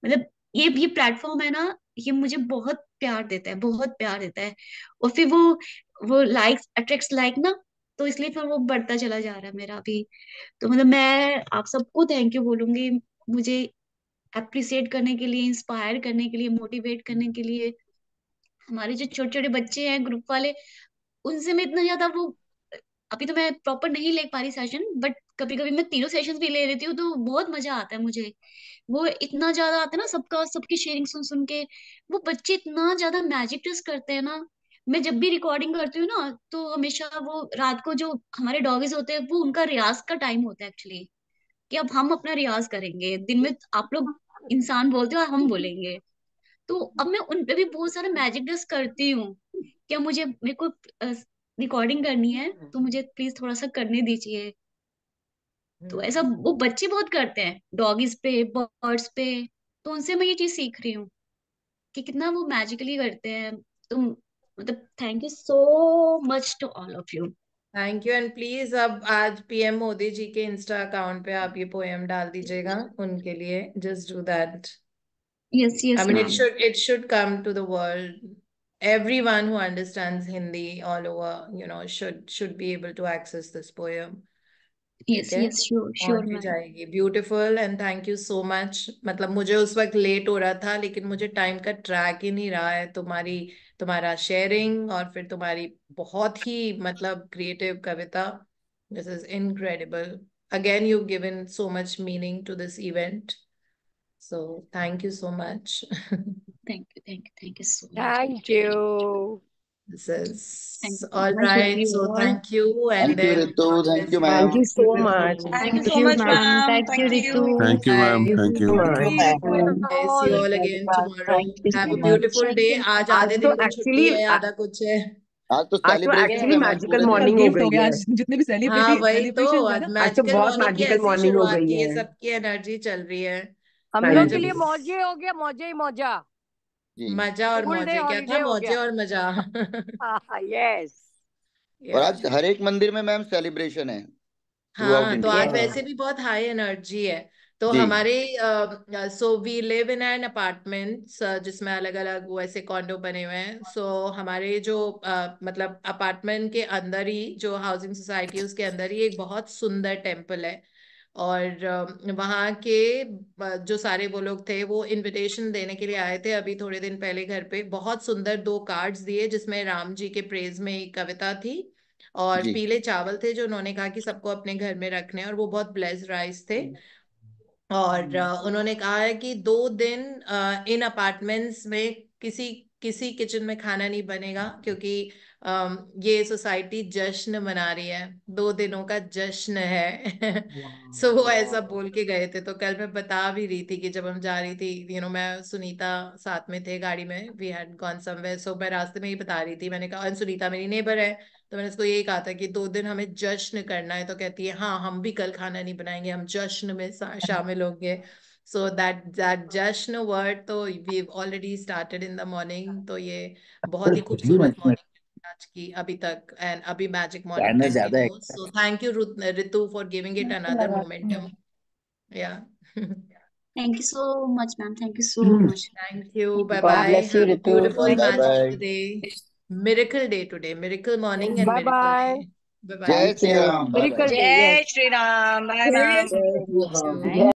मतलब ये ये प्लेटफॉर्म है ना, ये मुझे बहुत प्यार देता है, बहुत प्यार देता है। और फिर वो वो लाइक्स अट्रैक्ट्स लाइक ना, तो इसलिए फिर वो बढ़ता चला जा रहा है मेरा भी। तो मतलब मैं आप सबको थैंक यू बोलूंगी, मुझे एप्रिसिएट करने के लिए, इंस्पायर करने के लिए, मोटिवेट करने के लिए हमारे जो छोटे छोटे बच्चे हैं ग्रुप वाले, उनसे मैं इतना ज्यादा वो, अभी तो मैं प्रॉपर नहीं ले पा रही सेशन, बट कभी कभी मैं तीनों सेशंस भी ले लेती हूँ तो बहुत मजा आता है मुझे। वो इतना ज्यादा आता है ना सबका, सबकी शेयरिंग सुन सुन के, वो बच्चे इतना ज्यादा मैजिक ट्विस्ट करते हैं ना। मैं जब भी रिकॉर्डिंग करती हूँ ना तो हमेशा वो रात को जो हमारे डॉगीज होते हैं वो उनका रियाज का टाइम होता है एक्चुअली, कि अब हम अपना रियाज करेंगे। दिन में आप लोग इंसान बोलते हो, हम बोलेंगे। तो अब मैं उनपे भी बहुत सारा मैजिक ट्विस्ट करती हूँ। क्या मुझे, मेरे को रिकॉर्डिंग करनी है तो मुझे प्लीज थोड़ा सा करने दीजिए। तो ऐसा वो बच्चे बहुत करते हैं डॉगीज पे, बर्ड्स पे। तो उनसे मैं ये चीज सीख रही हूँ कि कितना वो मैजिकली करते हैं। तुम मतलब thank you so much to all of you. Thank you. And please अब आज पीएम मोदी जी के इंस्टा अकाउंट पे आप ये पोएम डाल दीजिएगा उनके लिए। Just do that. Yes yes. I mean it should it should come to the world. Everyone who understands Hindi all over, you know, should should be able to access this poem. Yes, okay? Yes, sure, sure. Beautiful, and thank you so much. मतलब मुझे उस वक्त late हो रहा था, लेकिन मुझे time का ट्रैक ही नहीं रहा है। तुम्हारी तुम्हारा शेयरिंग और फिर तुम्हारी बहुत ही मतलब क्रिएटिव कविता. This is incredible. Again, you've given so much meaning to this event. So thank you so much. Thank you, thank you, thank you so much. Thank you. This is all right. So thank you, and thank you, Ritu. Thank you, ma'am. Thank you so much. Thank you so much, ma'am. Thank you, Ritu. Thank you, ma'am. Thank you. See you all again tomorrow. Have a beautiful day. आज आधे दिन कुछ छुट्टी है, आधा कुछ है। आज तो एक्चुअली मैजिकल मॉर्निंग हो गई है। जितने भी सेलिब्रेशन, आज तो बहुत मैजिकल मॉर्निंग हो गई है। सबकी एनर्जी चल रही है। हम लोग के लिए मौजे हो गया, मौजे ही मौजा। मजा और मौजे, क्या था मौजे और मजा। यस। और आज हर एक मंदिर में मैम सेलिब्रेशन है। हाँ, तो आज वैसे भी बहुत हाई एनर्जी है। तो हमारे so we live in an apartments जिसमें अलग अलग वो ऐसे कॉन्डो बने हुए हैं। सो हमारे जो मतलब अपार्टमेंट के अंदर ही जो हाउसिंग सोसाइटी उसके अंदर ही एक बहुत सुंदर टेम्पल है, और वहाँ के जो सारे वो लोग थे वो इनविटेशन देने के लिए आए थे अभी थोड़े दिन पहले। घर पे बहुत सुंदर दो कार्ड्स दिए जिसमें राम जी के प्रेज में एक कविता थी और पीले चावल थे जो उन्होंने कहा कि सबको अपने घर में रखने, और वो बहुत ब्लेस्ड राइस थे। और उन्होंने कहा है कि दो दिन इन अपार्टमेंट्स में किसी किसी किचन में खाना नहीं बनेगा, क्योंकि ये सोसाइटी जश्न मना रही है, दो दिनों का जश्न है। सो वो ऐसा बोल के गए थे। तो कल मैं बता भी रही थी कि जब हम जा रही थी, यू नो, मैं सुनीता साथ में थे गाड़ी में, we had gone somewhere, so मैं रास्ते में ही बता रही थी, मैंने कहा, सुनीता मेरी नेबर है, तो मैंने उसको यही कहा था कि दो दिन हमें जश्न करना है। तो कहती है हाँ, हम भी कल खाना नहीं बनाएंगे, हम जश्न में शामिल होंगे। So that that जश्न वर्ड तो we've already started in the morning। तो ये बहुत ही खूबसूरत मॉर्निंग आज की अभी तक, एंड अभी magic morning. So thank you Ritu for giving it another momentum। Yeah। Thank you so much, ma'am. Thank you so much. Thank you. Bye bye. Bless you, Ritu. Beautiful magic today. Miracle day today. Miracle morning and miracle day. Bye bye. Jai Shri Ram. Jai Shri Ram. Bye bye.